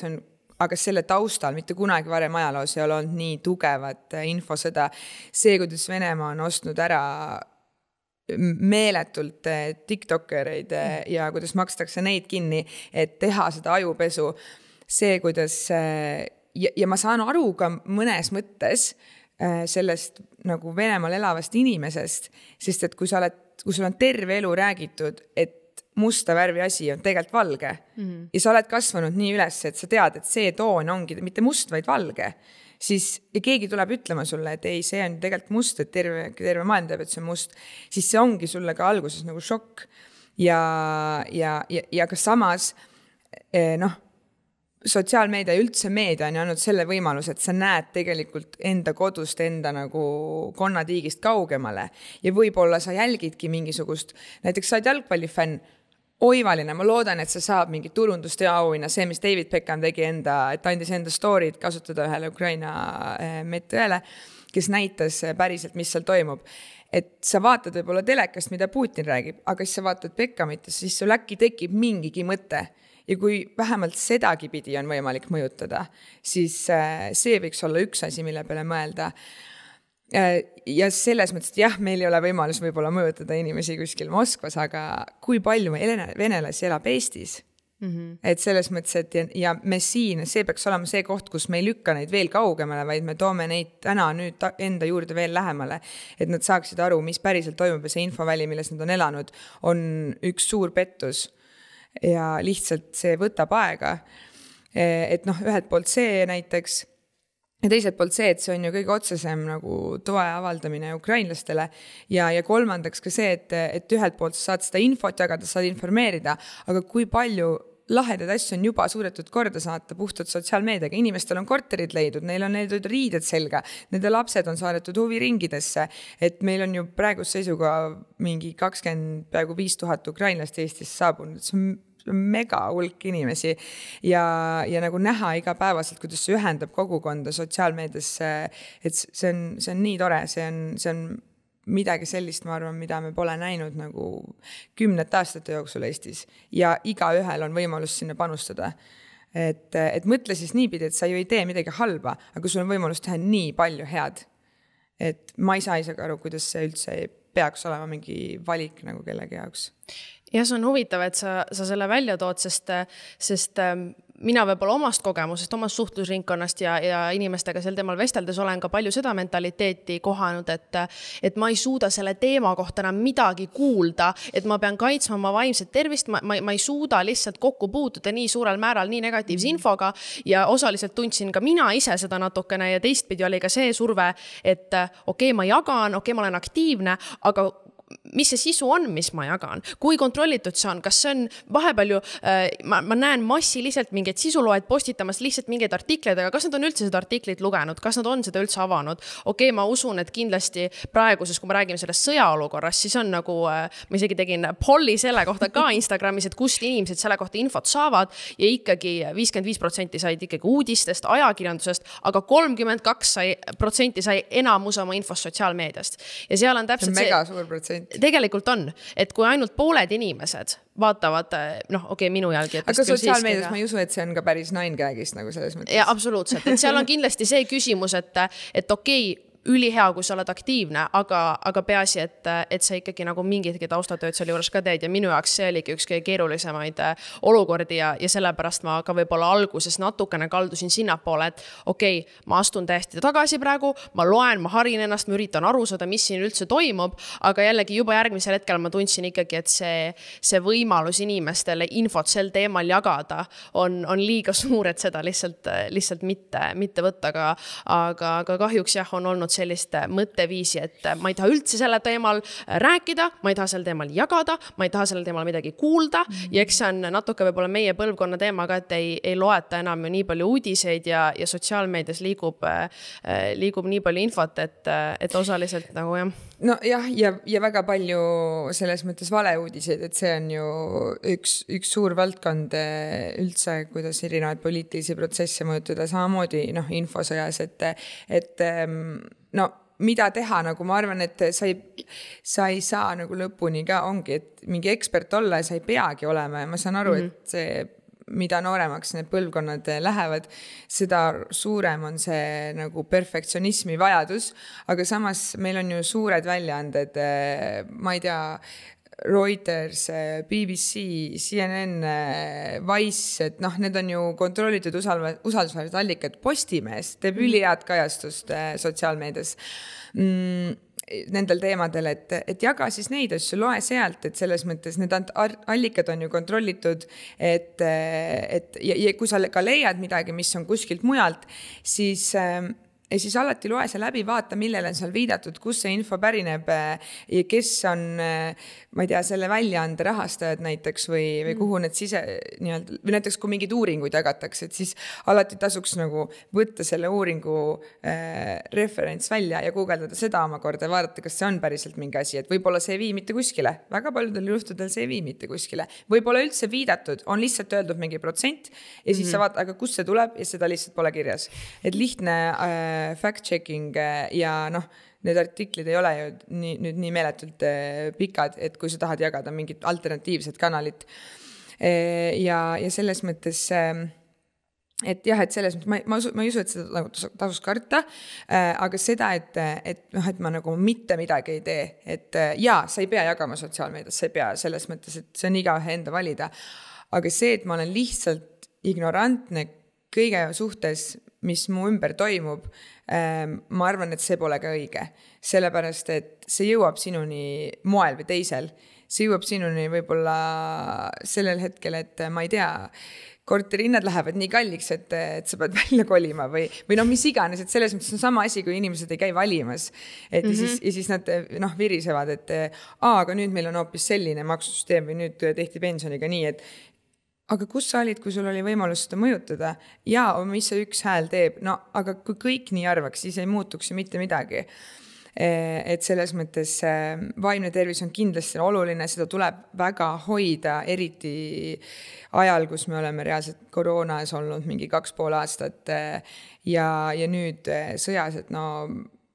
aga selle taustal mitte kunagi varem ajaloos ei ole olnud nii tugevat infosõda. See, kuidas Venemaa on ostnud ära meeletult tiktokereid ja kuidas makstakse neid kinni, et teha seda ajupesu. See, kuidas... Ja ma saan aru ka mõnes mõttes sellest nagu Venemaal elavast inimesest, sest et kui sa oled terve elu räägitud, et musta värvi asi on tegelikult valge ja sa oled kasvanud nii üles, et sa tead, et see toon ongi mitte must, vaid valge, siis ja keegi tuleb ütlema sulle, et ei, see on tegelikult must, et terve maailm teab, et see on must, siis see ongi sulle ka alguses nagu šokk ja ka samas noh, sotsiaalmeedia ja üldse meedia on olnud selle võimalus, et sa näed tegelikult enda kodust, enda nagu konnatiigist kaugemale ja võib-olla sa jälgidki mingisugust, näiteks sa oled jalgpallifänn, oivaline, ma loodan, et sa saab mingi turundustea auhinna, see, mis David Beckham tegi enda, et andis enda story'd kasutada ühele Ukraina medõele, kes näitas päriselt, mis seal toimub. Et sa vaatad võib-olla telekast, mida Putin räägib, aga siis sa vaatad Beckhamit, siis sul äkki tekib mingigi mõte. Ja kui vähemalt sedagi pidi on võimalik mõjutada, siis see võiks olla üks asi, mille peale mõelda. Ja selles mõttes, et jah, meil ei ole võimalus võib-olla mõjutada inimesi kuskil Moskvas, aga kui palju venelasi elab Eestis? Et selles mõttes, et ja me siin, see peaks olema see koht, kus me ei lükka neid veel kaugemale, vaid me toome neid täna nüüd enda juurde veel lähemale, et nad saaksid aru, mis päriselt toimub ja see infoväli, milles nad on elanud, on üks suur pettus. Ja lihtsalt see võtab aega, et noh, ühelt poolt see näiteks ja teiselt poolt see, et see on ju kõige otsesem nagu toe avaldamine ukrainlastele ja kolmandaks ka see, et ühelt poolt sa saad seda infot jagada, saad informeerida, aga kui palju lahedad asju on juba suudetud korda saata puhtalt sotsiaalmeediaga, inimestel on korterid leidnud, neil on leidnud riided selga, nende lapsed on saadetud huviringidesse, et meil on ju praeguse seisuga mingi 25 000 ukrainlast Eestis saabunud, see on mega hulk inimesi ja nagu näha igapäevaselt, kuidas see ühendab kogukonda sotsiaalmeediasse, et see on nii tore, see on midagi sellist, ma arvan, mida me pole näinud nagu 10 aastate jooksul Eestis ja igaühel on võimalus sinna panustada. Et mõtle siis nii pidi, et sa ju ei tee midagi halba, aga sul on võimalus teha nii palju head. Et ma ei saa isegi aru, kuidas see üldse peaks olema mingi valik nagu kellegi jaoks. Ja see on huvitav, et sa selle välja tood, sest mina võib-olla omast kogemusest, omast suhtlusringkonnast ja inimestega sel teemal vesteldes olen ka palju seda mentaliteeti kohanud, et ma ei suuda selle teema kohta enam midagi kuulda, et ma pean kaitsma oma vaimset tervist, ma ei suuda lihtsalt kokku puutuda nii suurel määral nii negatiivse infoga ja osaliselt tundsin ka mina ise seda natukene ja teistpidi oli ka see surve, et okei, ma jagan, okei, ma olen aktiivne, aga mis see sisu on, mis ma jagan, kui kontrollitud see on, kas see on vahepeal ju, ma näen massiliselt mingid sisuloed postitamas lihtsalt mingid artikleid, aga kas nad on üldse seda artiklit lugenud, kas nad on seda üldse avanud? Okei, ma usun, et kindlasti praeguses, kui me räägime sellest sõjaolukorras, siis on nagu, ma isegi tegin polli selle kohta ka Instagramis, et kust inimesed selle kohta infot saavad ja ikkagi 55% said ikkagi uudistest, ajakirjandusest, aga 32% sai enamus oma infost sotsiaalmeediast. Ja seal on täpselt see... Mega suur protsent. Tegelikult on, et kui ainult pooled inimesed vaatavad, noh, okei, minu jälgi. Aga sotsiaalmeedias ma ei usu, et see on ka päris nine-gagist nagu selles mõttes. Ja absoluutselt, et seal on kindlasti see küsimus, et okei, ülihea, kui sa oled aktiivne, aga peasi, et sa ikkagi nagu mingidki taustatööd seal juures ka teed ja minu jaoks see oligi üks kõige keerulisemaid olukordi ja sellepärast ma ka võib-olla alguses natukene kaldusin sinna poole, et okei, ma astun täiesti tagasi praegu, ma loen, ma harin ennast, ma üritan aru saada, mis siin üldse toimub, aga jällegi juba järgmisel hetkel ma tundsin ikkagi, et see võimalus inimestele infot sel teemal jagada on liiga suur, et seda lihtsalt mitte võtta, aga kahjuks jah, on olnud sellist mõtteviisi, et ma ei taha üldse selle teemal rääkida, ma ei taha selle teemal jagada, ma ei taha selle teemal midagi kuulda ja eks see on natuke võib-olla meie põlvkonna teemaga, et ei loeta enam ju nii palju uudiseid ja sotsiaalmeedias liigub nii palju infot, et osaliselt nagu jah. No jah, ja väga palju selles mõttes valeuudiseid, et see on ju üks suur valdkond üldse, kuidas erinevaid poliitilisi protsesse mõjutada samamoodi infosõjas, et no mida teha, nagu ma arvan, et sa ei saa nagu lõpuni ka ongi, et mingi ekspert olla ja sa ei peagi olema ja ma saan aru, et see mida nooremaks need põlvkonnad lähevad, seda suurem on see nagu perfektsionismi vajadus, aga samas meil on ju suured väljaanded, ma ei tea, Reuters, BBC, CNN, Vice, et noh, need on ju kontrollitud usaldusväärsed allikad. Postimees teeb ülihead kajastust sotsiaalmeedias nendel teemadel, et jaga siis neid asju, loe sealt, et selles mõttes need allikad on ju kontrollitud, et kui sa ka leiad midagi, mis on kuskilt mujalt, siis alati loe see läbi, vaata, millele on seal viidatud, kus see info pärineb ja kes on, ma ei tea, selle väljaande rahastajad näiteks või kuhu need või näiteks kui mingid uuringud jagatakse, et siis alati tasuks nagu võtta selle uuringu referents välja ja guugeldada seda omakorda ja vaadata, kas see on päriselt mingi asi, et võib-olla see ei vii mitte kuskile, väga paljudel juhtudel see ei vii mitte kuskile, võib-olla üldse viidatud, on lihtsalt öeldud mingi protsent ja siis sa vaata, aga kus see tuleb ja seda lihtsalt pole kirjas, et lihtne fact-checking ja noh, need artiklid ei ole ju nüüd nii meeletult pikad, et kui sa tahad jagada mingit alternatiivset kanalit ja selles mõttes, et jah, et selles mõttes ma ei usu, et seda tasus karta, aga seda, et ma nagu mitte midagi ei tee, et jaa, sa ei pea jagama sotsiaalmeedias, sa ei pea selles mõttes, et see on igaühe enda valida, aga see, et ma olen lihtsalt ignorantne kõige suhtes, mis mu ümber toimub, ma arvan, et see pole ka õige. Sellepärast, et see jõuab sinuni moel või teisel. See jõuab sinuni võib-olla sellel hetkel, et ma ei tea, korterihinnad lähevad nii kalliks, et sa pead välja kolima või noh, mis iganes, et selles mõttes on sama asi, kui inimesed ei käi valimas. Ja siis nad virisevad, et aga nüüd meil on hoopis selline maksusüsteem või nüüd tehti pensioniga nii, et aga kus sa olid, kui sul oli võimalus seda mõjutada? Jaa, mis see üks hääl teeb? No, aga kui kõik nii arvaks, siis ei muutuks ju mitte midagi. Et selles mõttes vaimne tervis on kindlasti oluline, seda tuleb väga hoida, eriti ajal, kus me oleme reaalselt koroonas olnud mingi 2,5 aastat ja nüüd sõjas, et no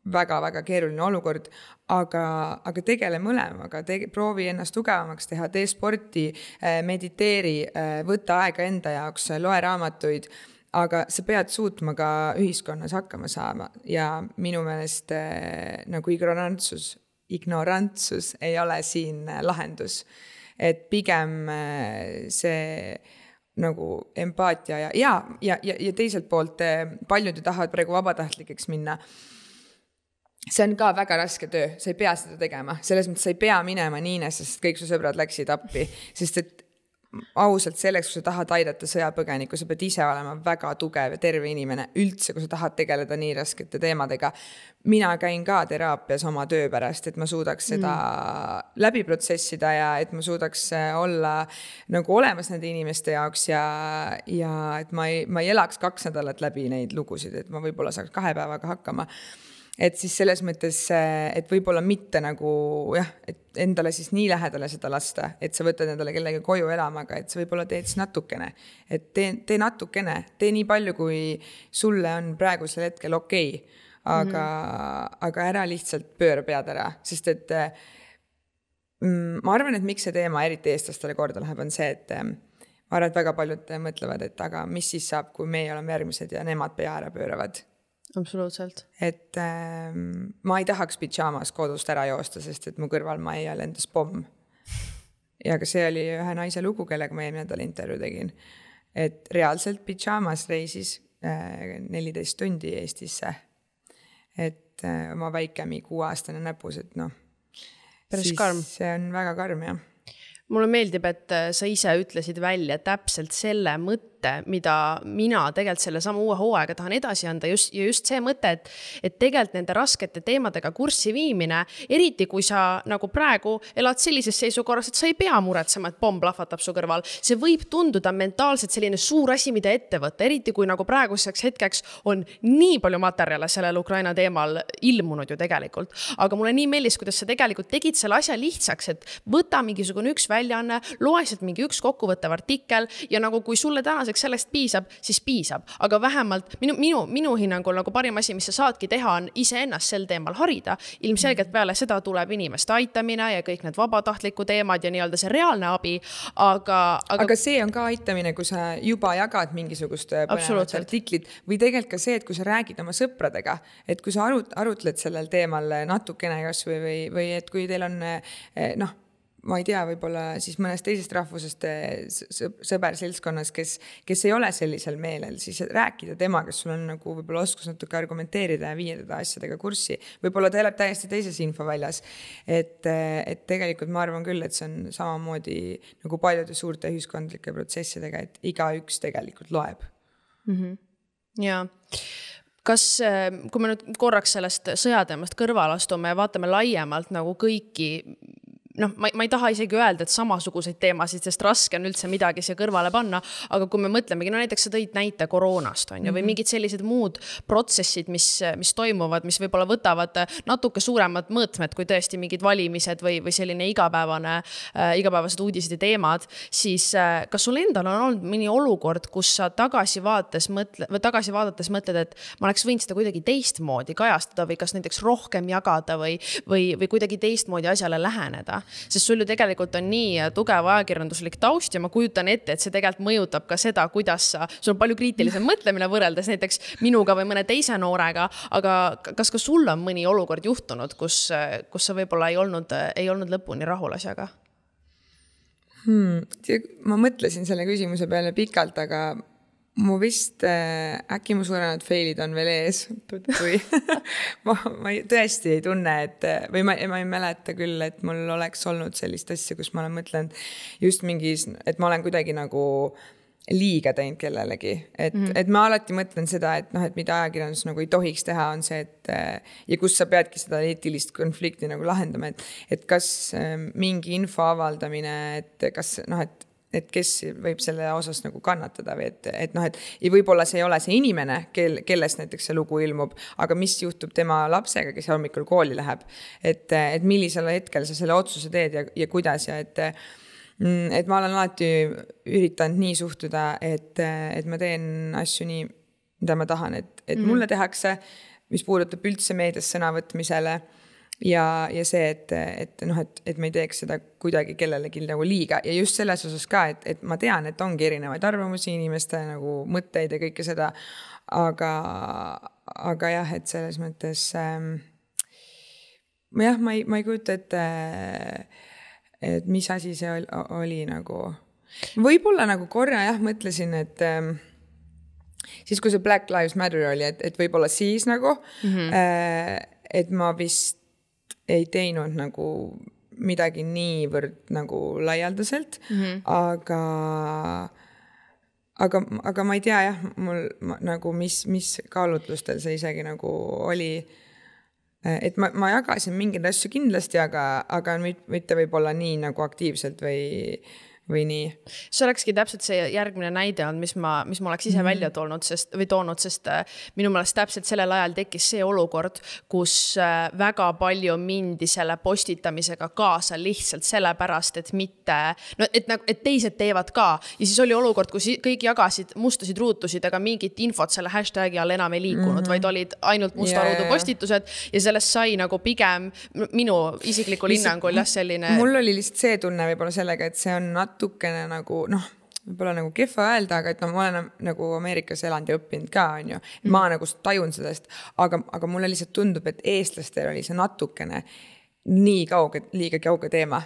väga-väga keeruline olukord, aga tegele mõlemaga, proovi ennast tugevamaks teha, tee sporti, mediteeri, võta aega enda jaoks, loe raamatuid, aga sa pead suutma ka ühiskonnas hakkama saama ja minu meelest nagu ignorantsus ei ole siin lahendus. Et pigem see nagu empaatia ja teiselt poolt paljud tahavad praegu vabatahtlikeks minna. See on ka väga raske töö, sa ei pea seda tegema, selles mõttes sa ei pea minema niine, sest kõik su sõbrad läksid appi, sest et ausalt selleks, kui sa tahad aidata sõjapõgeniku, sa pead ise olema väga tugev ja terve inimene üldse, kui sa tahad tegeleda nii raskete teemadega. Mina käin ka teraapias oma töö pärast, et ma suudaks seda läbi protsessida ja et ma suudaks olla nagu olemas nende inimeste jaoks ja et ma ei elaks 2 nädalat läbi neid lugusid, et ma võib-olla saaks 2 päevaga hakkama. Et siis selles mõttes, et võib-olla mitte nagu, jah, et endale siis nii lähedale seda lasta, et sa võtad endale kellegi koju elamaga, et sa võib-olla teed siis natukene. Et tee natukene, tee nii palju, kui sulle on praegusel hetkel okei, aga ära lihtsalt pööra pead ära, sest et ma arvan, et miks see teema eriti eestlastele korda läheb, on see, et ma arvan, et väga paljud mõtlevad, et aga mis siis saab, kui meie oleme järgmised ja nemad pea ära pööravad. Absoluutselt. Et ma ei tahaks pidžaamas kodust ära joosta, sest et mu kõrval ma ei ole endas pomm. Ja ka see oli ühe naise lugu, kellega ma eelmine nädal intervju tegin. Et reaalselt pidžaamas reisis 14 tundi Eestisse. Et oma väikemi 6-aastane näpus, et noh. Päris karm. See on väga karm, jah. Mulle meeldib, et sa ise ütlesid välja täpselt selle mõtte, mõte, mida mina tegelikult sellesama uue hooaega tahan edasi anda, just see mõte, et tegelikult nende raskete teemadega kurssi viimine, eriti kui sa nagu praegu elad sellises seisukorras, et sa ei pea muretsema, et pomm plahvatab su kõrval. See võib tunduda mentaalselt selline suur asi, mida ette võtta, eriti kui nagu praeguseks hetkeks on nii palju materjale sellel Ukraina teemal ilmunud ju tegelikult. Aga mulle nii meeldis, kuidas sa tegelikult tegid selle asja lihtsaks, et võta mingisugune üks väljaanne, loesid mingi üks kokkuvõttev artikkel ja nagu kui sulle tänaseks sellest piisab, siis piisab. Aga vähemalt minu hinnangul nagu parim asi, mis sa saadki teha, on iseennast sel teemal harida. Ilmselgelt peale seda tuleb inimeste aitamine ja kõik need vabatahtliku teemad ja nii-öelda see reaalne abi. Aga see on ka aitamine, kui sa juba jagad mingisugust põnevat artiklit või tegelikult ka see, et kui sa räägid oma sõpradega, et kui sa arutled sellel teemal natukene kas või et kui teil on noh, ma ei tea, võib-olla siis mõnest teisest rahvusest sõber seltskonnas, kes ei ole sellisel meelel, siis rääkida tema, kes sul on nagu võib-olla oskus natuke argumenteerida ja viia teda asjadega kurssi. Võib-olla ta elab täiesti teises infoväljas. Et tegelikult ma arvan küll, et see on samamoodi nagu paljude suurte ühiskondlike protsessidega, et igaüks tegelikult loeb. Jaa. Kas, kui me nüüd korraks sellest sõjateemast kõrval astume ja vaatame laiemalt nagu kõiki, noh, ma ei taha isegi öelda, et samasuguseid teemasid, sest raske on üldse midagi siia kõrvale panna, aga kui me mõtlemegi, no näiteks sa tõid näite koroonast, on ju, või mingid sellised muud protsessid, mis toimuvad, mis võib-olla võtavad natuke suuremad mõõtmed kui tõesti mingid valimised või selline igapäevased uudised ja teemad, siis kas sul endal on olnud mõni olukord, kus sa tagasi vaadates mõtled, et ma oleks võinud seda kuidagi teistmoodi kajastada või kas näiteks rohkem jagada või kuidagi teistmoodi asjale läheneda? Sest sul ju tegelikult on nii tugev ajakirjanduslik taust ja ma kujutan ette, et see tegelikult mõjutab ka seda, kuidas sa, sul on palju kriitilisem mõtlemine võrreldes näiteks minuga või mõne teise noorega, aga kas ka sul on mõni olukord juhtunud, kus sa võib-olla ei olnud lõpuni rahul asjaga? Ma mõtlesin selle küsimuse peale pikalt, aga mu vist äkki mu suuremad failid on veel ees. Ma tõesti ei tunne, või ma ei mäleta küll, et mul oleks olnud sellist asja, kus ma olen mõtlenud just mingis, et ma olen kuidagi nagu liiga teinud kellelegi. Et ma alati mõtlen seda, et mida ajakirjandus nagu ei tohiks teha, on see, et ja kus sa peadki seda eetilist konflikti nagu lahendama, et kas mingi info avaldamine, et kas, noh, et kes võib selle osas nagu kannatada või et noh, et võib-olla see ei ole see inimene, kellest näiteks see lugu ilmub, aga mis juhtub tema lapsega, kes hommikul kooli läheb, et millisel hetkel sa selle otsuse teed ja kuidas ja et ma olen alati üritanud nii suhtuda, et ma teen asju nii, mida ma tahan, et mulle tehakse, mis puudutab üldse meedias sõnavõtmisele. Ja see, et ma ei teeks seda kuidagi kellelegi nagu liiga ja just selles osas ka, et ma tean, et ongi erinevaid arvamusi inimeste nagu mõtteid ja kõike seda, aga jah, et selles mõttes jah, ma ei kujuta, et mis asi see oli nagu, võib-olla nagu korra jah, mõtlesin, et siis kui see Black Lives Matter oli, et võib-olla siis nagu et ma vist ei teinud nagu midagi niivõrd nagu laialdaselt, aga ma ei tea jah, mul nagu mis kaalutlustel see isegi nagu oli, et ma jagasin mingid asju kindlasti, aga mitte võib-olla nii nagu aktiivselt või nii. See olekski täpselt see järgmine näide on, mis ma oleks ise välja toonud, sest minu mõelest täpselt sellel ajal tekis see olukord, kus väga palju mindi selle postitamisega kaasa lihtsalt sellepärast, et mitte, et teised teevad ka. Ja siis oli olukord, kus kõik jagasid, mustasid ruutusid, aga mingit infot selle hashtagi all enam ei liikunud, vaid olid ainult musta ruudu postitused ja sellest sai nagu pigem minu isiklikul hinnangul selline. Mul oli lihtsalt see tunne võib-olla sellega, et see on natukene nagu, noh, võib-olla nagu kehva öelda, aga et ma olen nagu Ameerikas elanud ja õppinud ka, on ju. Ma nagu tajun sellest, aga mulle lihtsalt tundub, et eestlastel oli see natukene nii liiga kauge teema.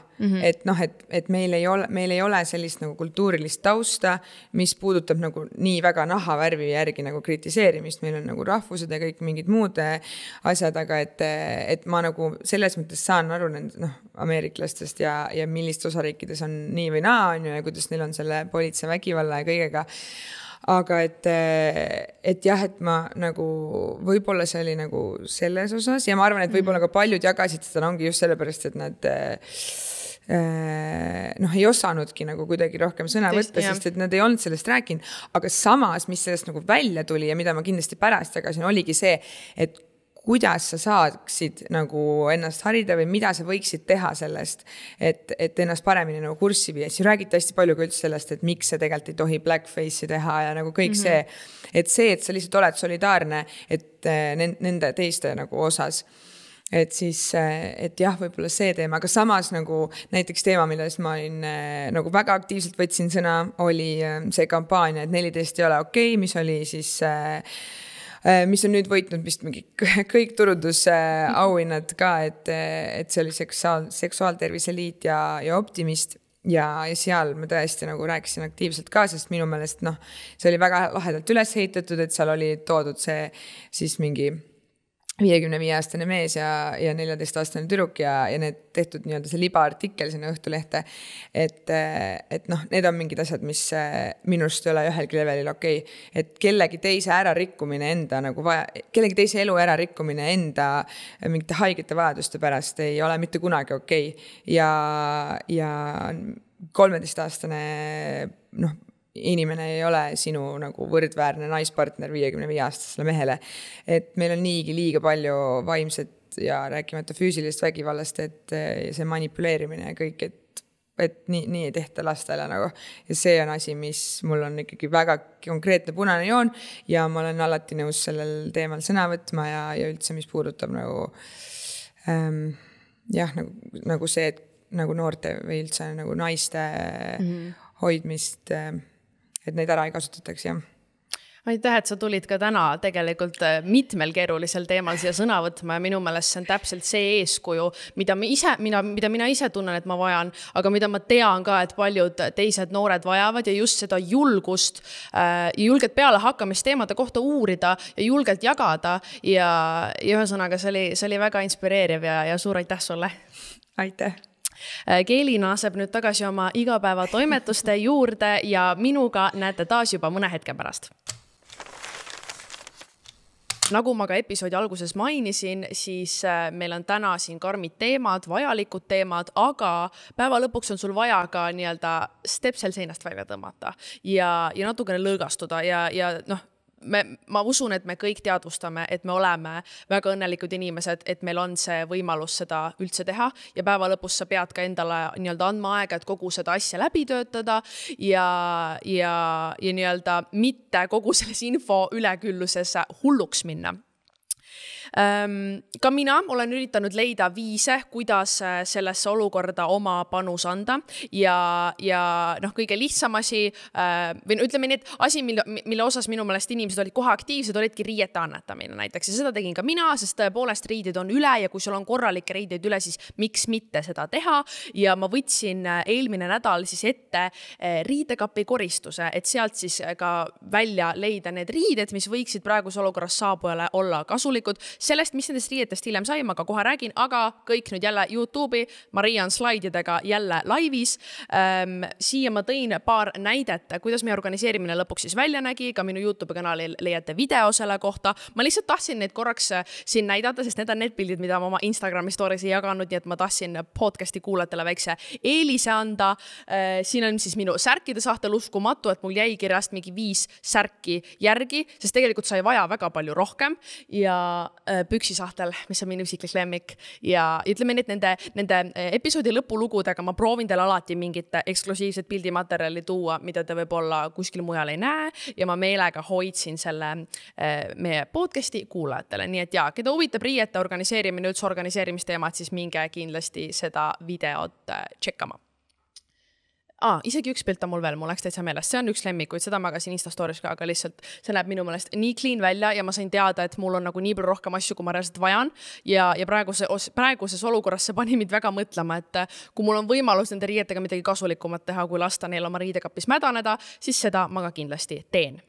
Et noh, et meil ei ole sellist nagu kultuurilist tausta, mis puudutab nagu nii väga nahavärvi järgi nagu kritiseerimist. Meil on nagu rahvused ja kõik mingid muud asjad, aga et ma nagu selles mõttes saan aru ameeriklastest ja millist osariikides on nii või naa on ju ja kuidas neil on selle politseivägivalla ja kõigega. aga et jah, et ma nagu võib-olla see oli nagu selles osas ja ma arvan, et võib-olla ka paljud jagasid seda ongi just sellepärast, et nad ei osanudki nagu kuidagi rohkem sõna võtta, sest et nad ei olnud sellest rääkinud, aga samas, mis sellest nagu välja tuli ja mida ma kindlasti pärast jagasin, oligi see, et kuidas sa saaksid nagu ennast harida või mida sa võiksid teha sellest, et ennast paremini nagu kurssi viia. Siis räägiti hästi palju ka üldse sellest, et miks sa tegelikult ei tohi blackface'i teha ja nagu kõik see, et sa lihtsalt oled solidaarne, et nende teiste nagu osas. Et siis, et jah, võib-olla see teema, aga samas nagu näiteks teema, milles ma olin nagu väga aktiivselt võtsin sõna, oli see kampaania, et 14 ei ole okei, mis oli siis mis on nüüd võitnud vist mingi kõik turundusauhinnad ka, et see oli seksuaaltervise liit ja optimist. Ja seal ma tõesti nagu rääkisin aktiivselt ka, sest minu meelest see oli väga lahedalt üles ehitatud, et seal oli toodud see siis mingi 55-aastane mees ja 14-aastane tüdruk ja need tehtud nii-öelda see libaartikkel sinna Õhtulehte, et need on mingid asjad, mis minust ei ole ühelgi levelil okei, et kellegi teise ära rikkumine enda nagu vaja, kellegi teise elu ära rikkumine enda mingite haigete vajaduste pärast ei ole mitte kunagi okei ja 13-aastane inimene ei ole sinu nagu võrdväärne naispartner 55-aastasele mehele. Et meil on niigi liiga palju vaimset ja rääkimata füüsilist vägivallast, et see manipuleerimine ja kõik, et nii ei tehta lastele nagu. Ja see on asi, mis mul on ikkagi väga konkreetne punane joon ja ma olen alati nõus sellel teemal sõna võtma ja üldse, mis puudutab nagu jah, nagu see, et nagu noorte või üldse nagu naiste hoidmist et neid ära ei kasutatakse, jah. Aitäh, et sa tulid ka täna tegelikult mitmel keerulisel teemal siia sõna võtma ja minu meelest see on täpselt see eeskuju, mida mina ise tunnen, et ma vajan, aga mida ma tean ka, et paljud teised noored vajavad ja just seda julgust, julged peale hakkamist teemade kohta uurida ja julgelt jagada ja ühesõnaga see oli väga inspireeriv ja suur aitäh sulle. Aitäh! Keili naaseb nüüd tagasi oma igapäevatoimetuste juurde ja minuga näete taas juba mõne hetke pärast. Nagu ma ka episoodi alguses mainisin, siis meil on täna siin karmid teemad, vajalikud teemad, aga päeva lõpuks on sul vaja ka nii-öelda stepsel seinast välja tõmmata ja natukene lõõgastuda ja ma usun, et me kõik teadvustame, et me oleme väga õnnelikud inimesed, et meil on see võimalus seda üldse teha ja päeva lõpus sa pead ka endale nii-öelda andma aega, et kogu seda asja läbi töötada ja nii-öelda mitte kogu selles info ülekülluses hulluks minna. Ka mina olen üritanud leida viise, kuidas sellesse olukorda oma panus anda ja kõige lihtsam asi või ütleme nii, et asi, mille osas minu mõelest inimesed olid kohe aktiivsed, olidki riiete annetamine näiteks ja seda tegin ka mina, sest tõepoolest riidid on üle ja kui sul on korralike riideid üle, siis miks mitte seda teha ja ma võtsin eelmine nädal siis ette riidekapi koristuse, et sealt siis ka välja leida need riided, mis võiksid praeguses olukorras saabujale olla kasulikud. Sellest, mis nendest riietest hiljem sai, ma ka kohe räägin, aga kõik nüüd jälle YouTube'i, Maria on slaididega jälle laivis. Siia ma tõin paar näidet, kuidas meie organiseerimine lõpuks siis välja nägi, ka minu YouTube kanalil leiate video selle kohta. Ma lihtsalt tahtsin neid korraks siin näidata, sest need on need pildid, mida ma oma Instagrami stories ei jaganud, nii et ma tahtsin podcasti kuulajatele väikse eelise anda. Siin on siis minu särkide sahtel uskumatu, et mul jäi kirjast mingi 5 särki järgi, sest tegelikult sai vaja väga palju rohkem ja püksisahtel, mis on minu isiklik lemmik ja ütleme nii, et nende episoodi lõpulugudega ma proovin teile alati mingit eksklusiivset pildimaterjali tuua, mida te võib-olla kuskil mujal ei näe ja ma meelega hoidsin selle meie podcasti kuulajatele, nii et jaa, keda huvitab riiete organiseerimine, üldse organiseerimisteemad, siis minge kindlasti seda videot tšekkama. Isegi üks pilt on mul veel, mul läks täitsa meelest, see on üks lemmikuid, seda ma ka siin Instastories ka, aga lihtsalt see näeb minu mõelest nii clean välja ja ma sain teada, et mul on nagu nii palju rohkem asju, kui ma reaalselt vajan ja praeguses olukorras see pani mind väga mõtlema, et kui mul on võimalus nende riietega midagi kasulikumat teha, kui lasta neil oma riidekapis mädaneda, siis seda ma ka kindlasti teen.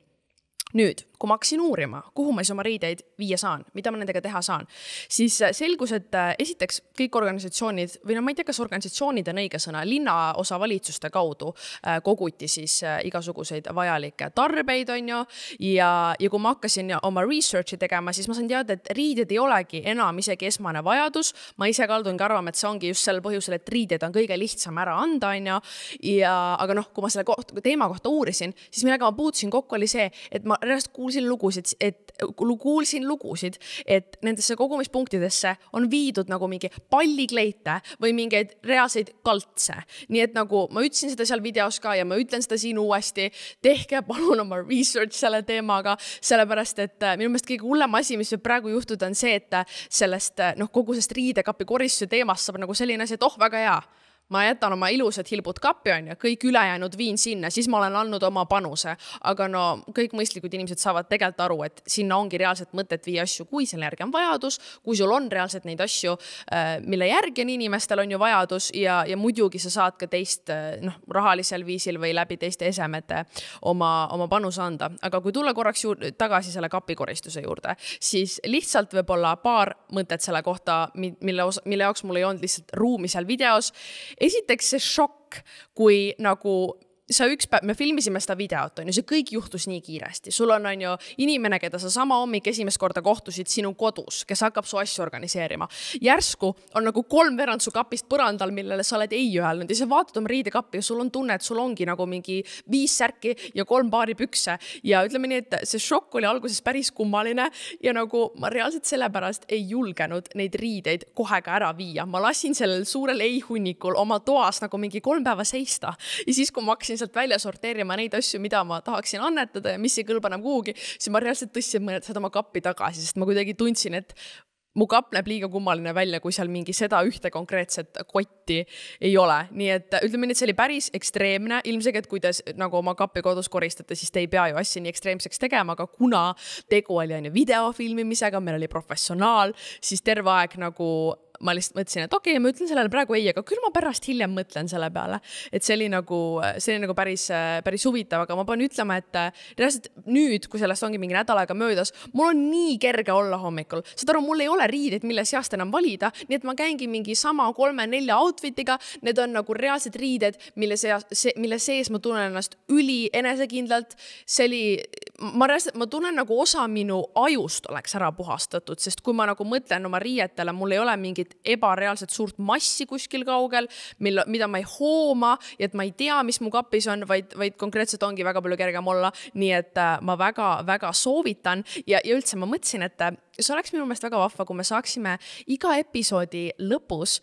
nüüd, kui ma hakkasin uurima, kuhu ma siis oma riideid viia saan, mida ma nendega teha saan, siis selgus, et esiteks kõik organisatsioonid, või ma ei tea, kas organisatsioonid on õige sõna, linnaosavalitsuste kaudu koguti siis igasuguseid vajalikke tarbeid, on ju, ja kui ma hakkasin oma researchi tegema, siis ma sain teada, et riided ei olegi enam isegi esmane vajadus, ma ise kaldungi arvama, et see ongi just sel põhjusel, et riided on kõige lihtsam ära anda, on ju, ja aga noh, kui ma selle teema kohta uurisin, siis millega ma puutusin kokku oli see, et ma reaalselt kuulsin lugusid, et nendesse kogumispunktidesse on viidud nagu mingi pallikleite või mingeid reaalseid kaltse. Nii et nagu ma ütlesin seda seal videos ka ja ma ütlen seda siin uuesti, tehke palun oma research selle teemaga, sellepärast, et minu meelest kõige hullem asi, mis võib praegu juhtuda, on see, et sellest kogusest riidekapi koristuse teemast saab nagu selline asi, et oh, väga hea. Ma jätan oma ilusad hilbud kappi, on ju, kõik ülejäänud viin sinna, siis ma olen andnud oma panuse. Aga no kõik mõistlikud inimesed saavad tegelikult aru, et sinna ongi reaalselt mõtet viia asju, kui selle järgi on vajadus, kui sul on reaalselt neid asju, mille järgi on inimestel on ju vajadus ja muidugi sa saad ka teist rahalisel viisil või läbi teiste esemete oma panuse anda. Aga kui tulla korraks tagasi selle kapikoristuse juurde, siis lihtsalt võib-olla paar mõtet selle kohta, mille jaoks mul ei olnud lihtsalt ruumi seal videos. Esiteks see šokk, kui nagu sa ükspäev, me filmisime seda videot, on ju, see kõik juhtus nii kiiresti. Sul on ju inimene, keda sa sama hommik esimest korda kohtusid sinu kodus, kes hakkab su asju organiseerima. Järsku on nagu 3/4 su kapist põrandal, millele sa oled ei öelnud ja sa vaatad oma riidekappi ja sul on tunne, et sul ongi nagu mingi 5 särki ja 3 paari pükse. Ja ütleme nii, et see šokk oli alguses päris kummaline ja nagu ma reaalselt sellepärast ei julgenud neid riideid kohe ka ära viia. Ma lasin sellel suurel ei-hunnikul oma toas nagu mingi 3 päeva seista ja siis, kui ma hakkasin sealt välja sorteerima neid asju, mida ma tahaksin annetada ja mis ei kõlba enam kuhugi, siis ma reaalselt tõstsin mõned oma kappi tagasi, sest ma kuidagi tundsin, et mu kapp näeb liiga kummaline välja, kui seal mingi seda ühte konkreetset kotti ei ole. Nii et ütleme, et see oli päris ekstreemne. Ilmselt, et kui te oma kappi kodus koristate, siis te ei pea ju asja nii ekstreemseks tegema, aga kuna tegu oli videofilmimisega, meil oli professionaal, siis terve aeg nagu ma lihtsalt mõtlesin, et okei, ma ütlen sellele praegu ei, aga küll ma pärast hiljem mõtlen selle peale. Et see oli nagu päris huvitav, aga ma pean ütlema, et reaalselt nüüd, kui sellest ongi mingi nädal aega möödas, mul on nii kerge olla hommikul. Saad aru, mul ei ole riideid, mille seast enam valida, nii et ma käingi mingi sama 3-4 outfitiga. Need on nagu reaalsed riided, mille sees ma tunnen ennast üli enesekindlalt. See oli, ma tunnen nagu osa minu ajust oleks ära puhastatud, sest kui ma mõtlen oma riietele, mul ei ole mingit ebareaalselt suurt massi kuskil kaugel, mida ma ei hooma ja et ma ei tea, mis mu kapis on, vaid konkreetselt ongi väga palju kergem olla. Nii et ma väga soovitan ja üldse ma mõtlesin, et see oleks minu meelest väga vahva, kui me saaksime iga episoodi lõpus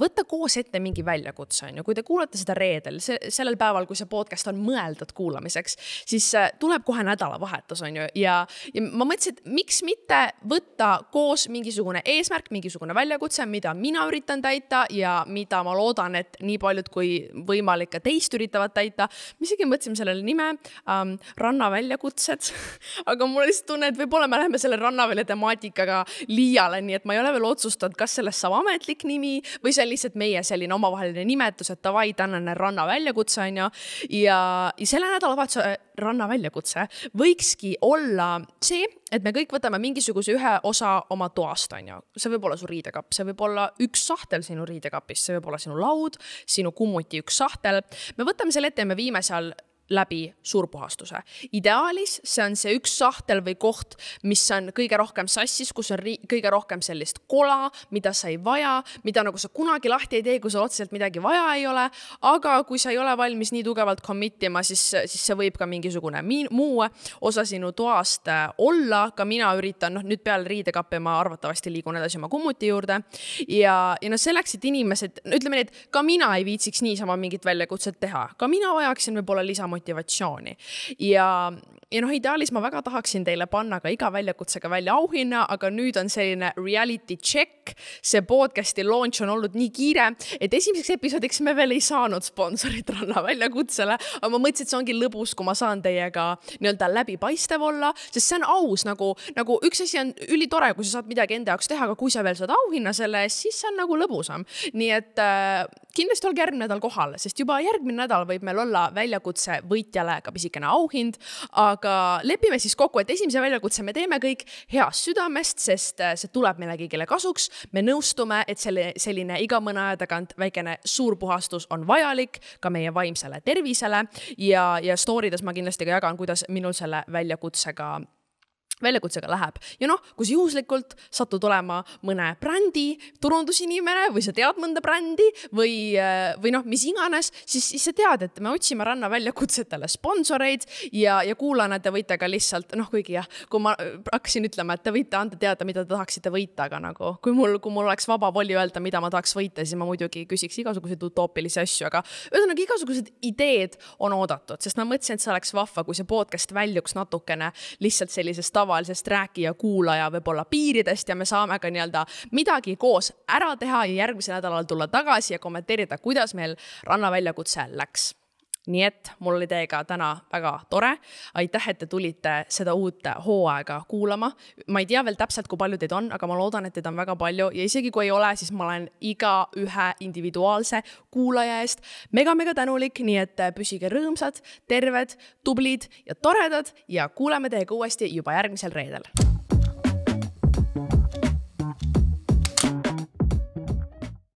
võtta koos ette mingi väljakutse. Kui te kuulete seda reedel, sellel päeval, kui see podcast on mõeldud kuulamiseks, siis tuleb kohe nädalavahetus. Ja ma mõtlesin, et miks mitte võtta koos mingisugune eesmärk, mingisugune väljakutse, mida mina üritan täita ja mida ma loodan, et nii paljud kui võimalik ka teist üritavad täita. Isegi mõtlesime sellele nime Rannaväljakutsed, aga mul lihtsalt tunne, et võib-olla me läheme selle rannavälja temaatiga liiale, nii et ma ei ole veel otsustanud, kas sellest saab ametlik nimi või see on lihtsalt meie selline omavaheline nimetus, et davai, tänane rannaväljakutse on ju. Ja selle nädalavahetuse rannaväljakutse võikski olla see, et me kõik võtame mingisuguse ühe osa oma toast, on ju. See võib olla su riidekapp, see võib olla üks sahtel sinu riidekapis, see võib olla sinu laud, sinu kummuti üks sahtel. Me võtame selle ette ja me viime seal läbi suurpuhastuse. Ideaalis see on see üks sahtel või koht, mis on kõige rohkem sassis, kus on kõige rohkem sellist kola, mida sa ei vaja, mida nagu sa kunagi lahti ei tee, kui sa otseselt midagi vaja ei ole, aga kui sa ei ole valmis nii tugevalt committima, siis see võib ka mingisugune muu osa sinu toast olla. Ka mina üritan, nüüd peal riidekappe ma arvatavasti liigun edasi oma kummuti juurde. Ja selleks, et inimesed, ütleme, et ka mina ei viitsiks niisama mingit väljakutset teha. Ka mina vajaksin võib-olla lisama motivatsiooni. Ja ideaalis ma väga tahaksin teile panna ka iga väljakutsega välja auhinna, aga nüüd on selline reality check. See podcasti launch on olnud nii kiire, et esimeseks episoodiks me veel ei saanud sponsorit rannaväljakutsele, aga ma mõtlesin, et see ongi lõbus, kui ma saan teiega nii-öelda läbipaistev olla, sest see on aus. Nagu üks asi on ülitore, kui sa saad midagi enda jaoks teha, aga kui sa veel saad auhinna selle, siis see on nagu lõbusam. Nii et kindlasti olge järgmine nädal kohal, sest juba järgmine nädal võib meil olla väljakutse võitjale ka pisikene auhind, aga aga lepime siis kokku, et esimese väljakutse me teeme kõik heast südamest, sest see tuleb meile kõigile kasuks. Me nõustume, et selline iga mõne aja tagant väikene suurpuhastus on vajalik ka meie vaimsele tervisele ja stoorides ma kindlasti ka jagan, kuidas minul selle väljakutsega läheb. Ja noh, kus juhuslikult satud olema mõne brändi turundusinimene või sa tead mõnda brändi või noh, mis iganes, siis sa tead, et me otsime rannaväljakutsetele sponsoreid ja kuulane, te võite ka lihtsalt, noh kuigi jah, kui ma hakkasin ütlema, et te võite anda teada, mida te tahaksite võita, aga nagu kui mul oleks vaba voli öelda, mida ma tahaks võita, siis ma muidugi küsiks igasuguseid utoopilisi asju, aga ühesõnaga igasugused ideed on oodatud, sest ma mõtlesin, et see oleks vahva, kui see podcast väljuks natukene lihtsalt sellisest tavalisest rääkija, kuulaja võib-olla piiridest ja me saame ka nii-öelda midagi koos ära teha ja järgmisel nädalal tulla tagasi ja kommenteerida, kuidas meil rannaväljakutse läks. Nii et mul oli teiega täna väga tore. Aitäh, et te tulite seda uut hooaega kuulama. Ma ei tea veel täpselt, kui palju teid on, aga ma loodan, et teid on väga palju ja isegi kui ei ole, siis ma olen iga ühe individuaalse kuulaja eest mega tänulik, nii et püsige rõõmsad, terved, tublid ja toredad ja kuuleme teiega uuesti juba järgmisel reedel.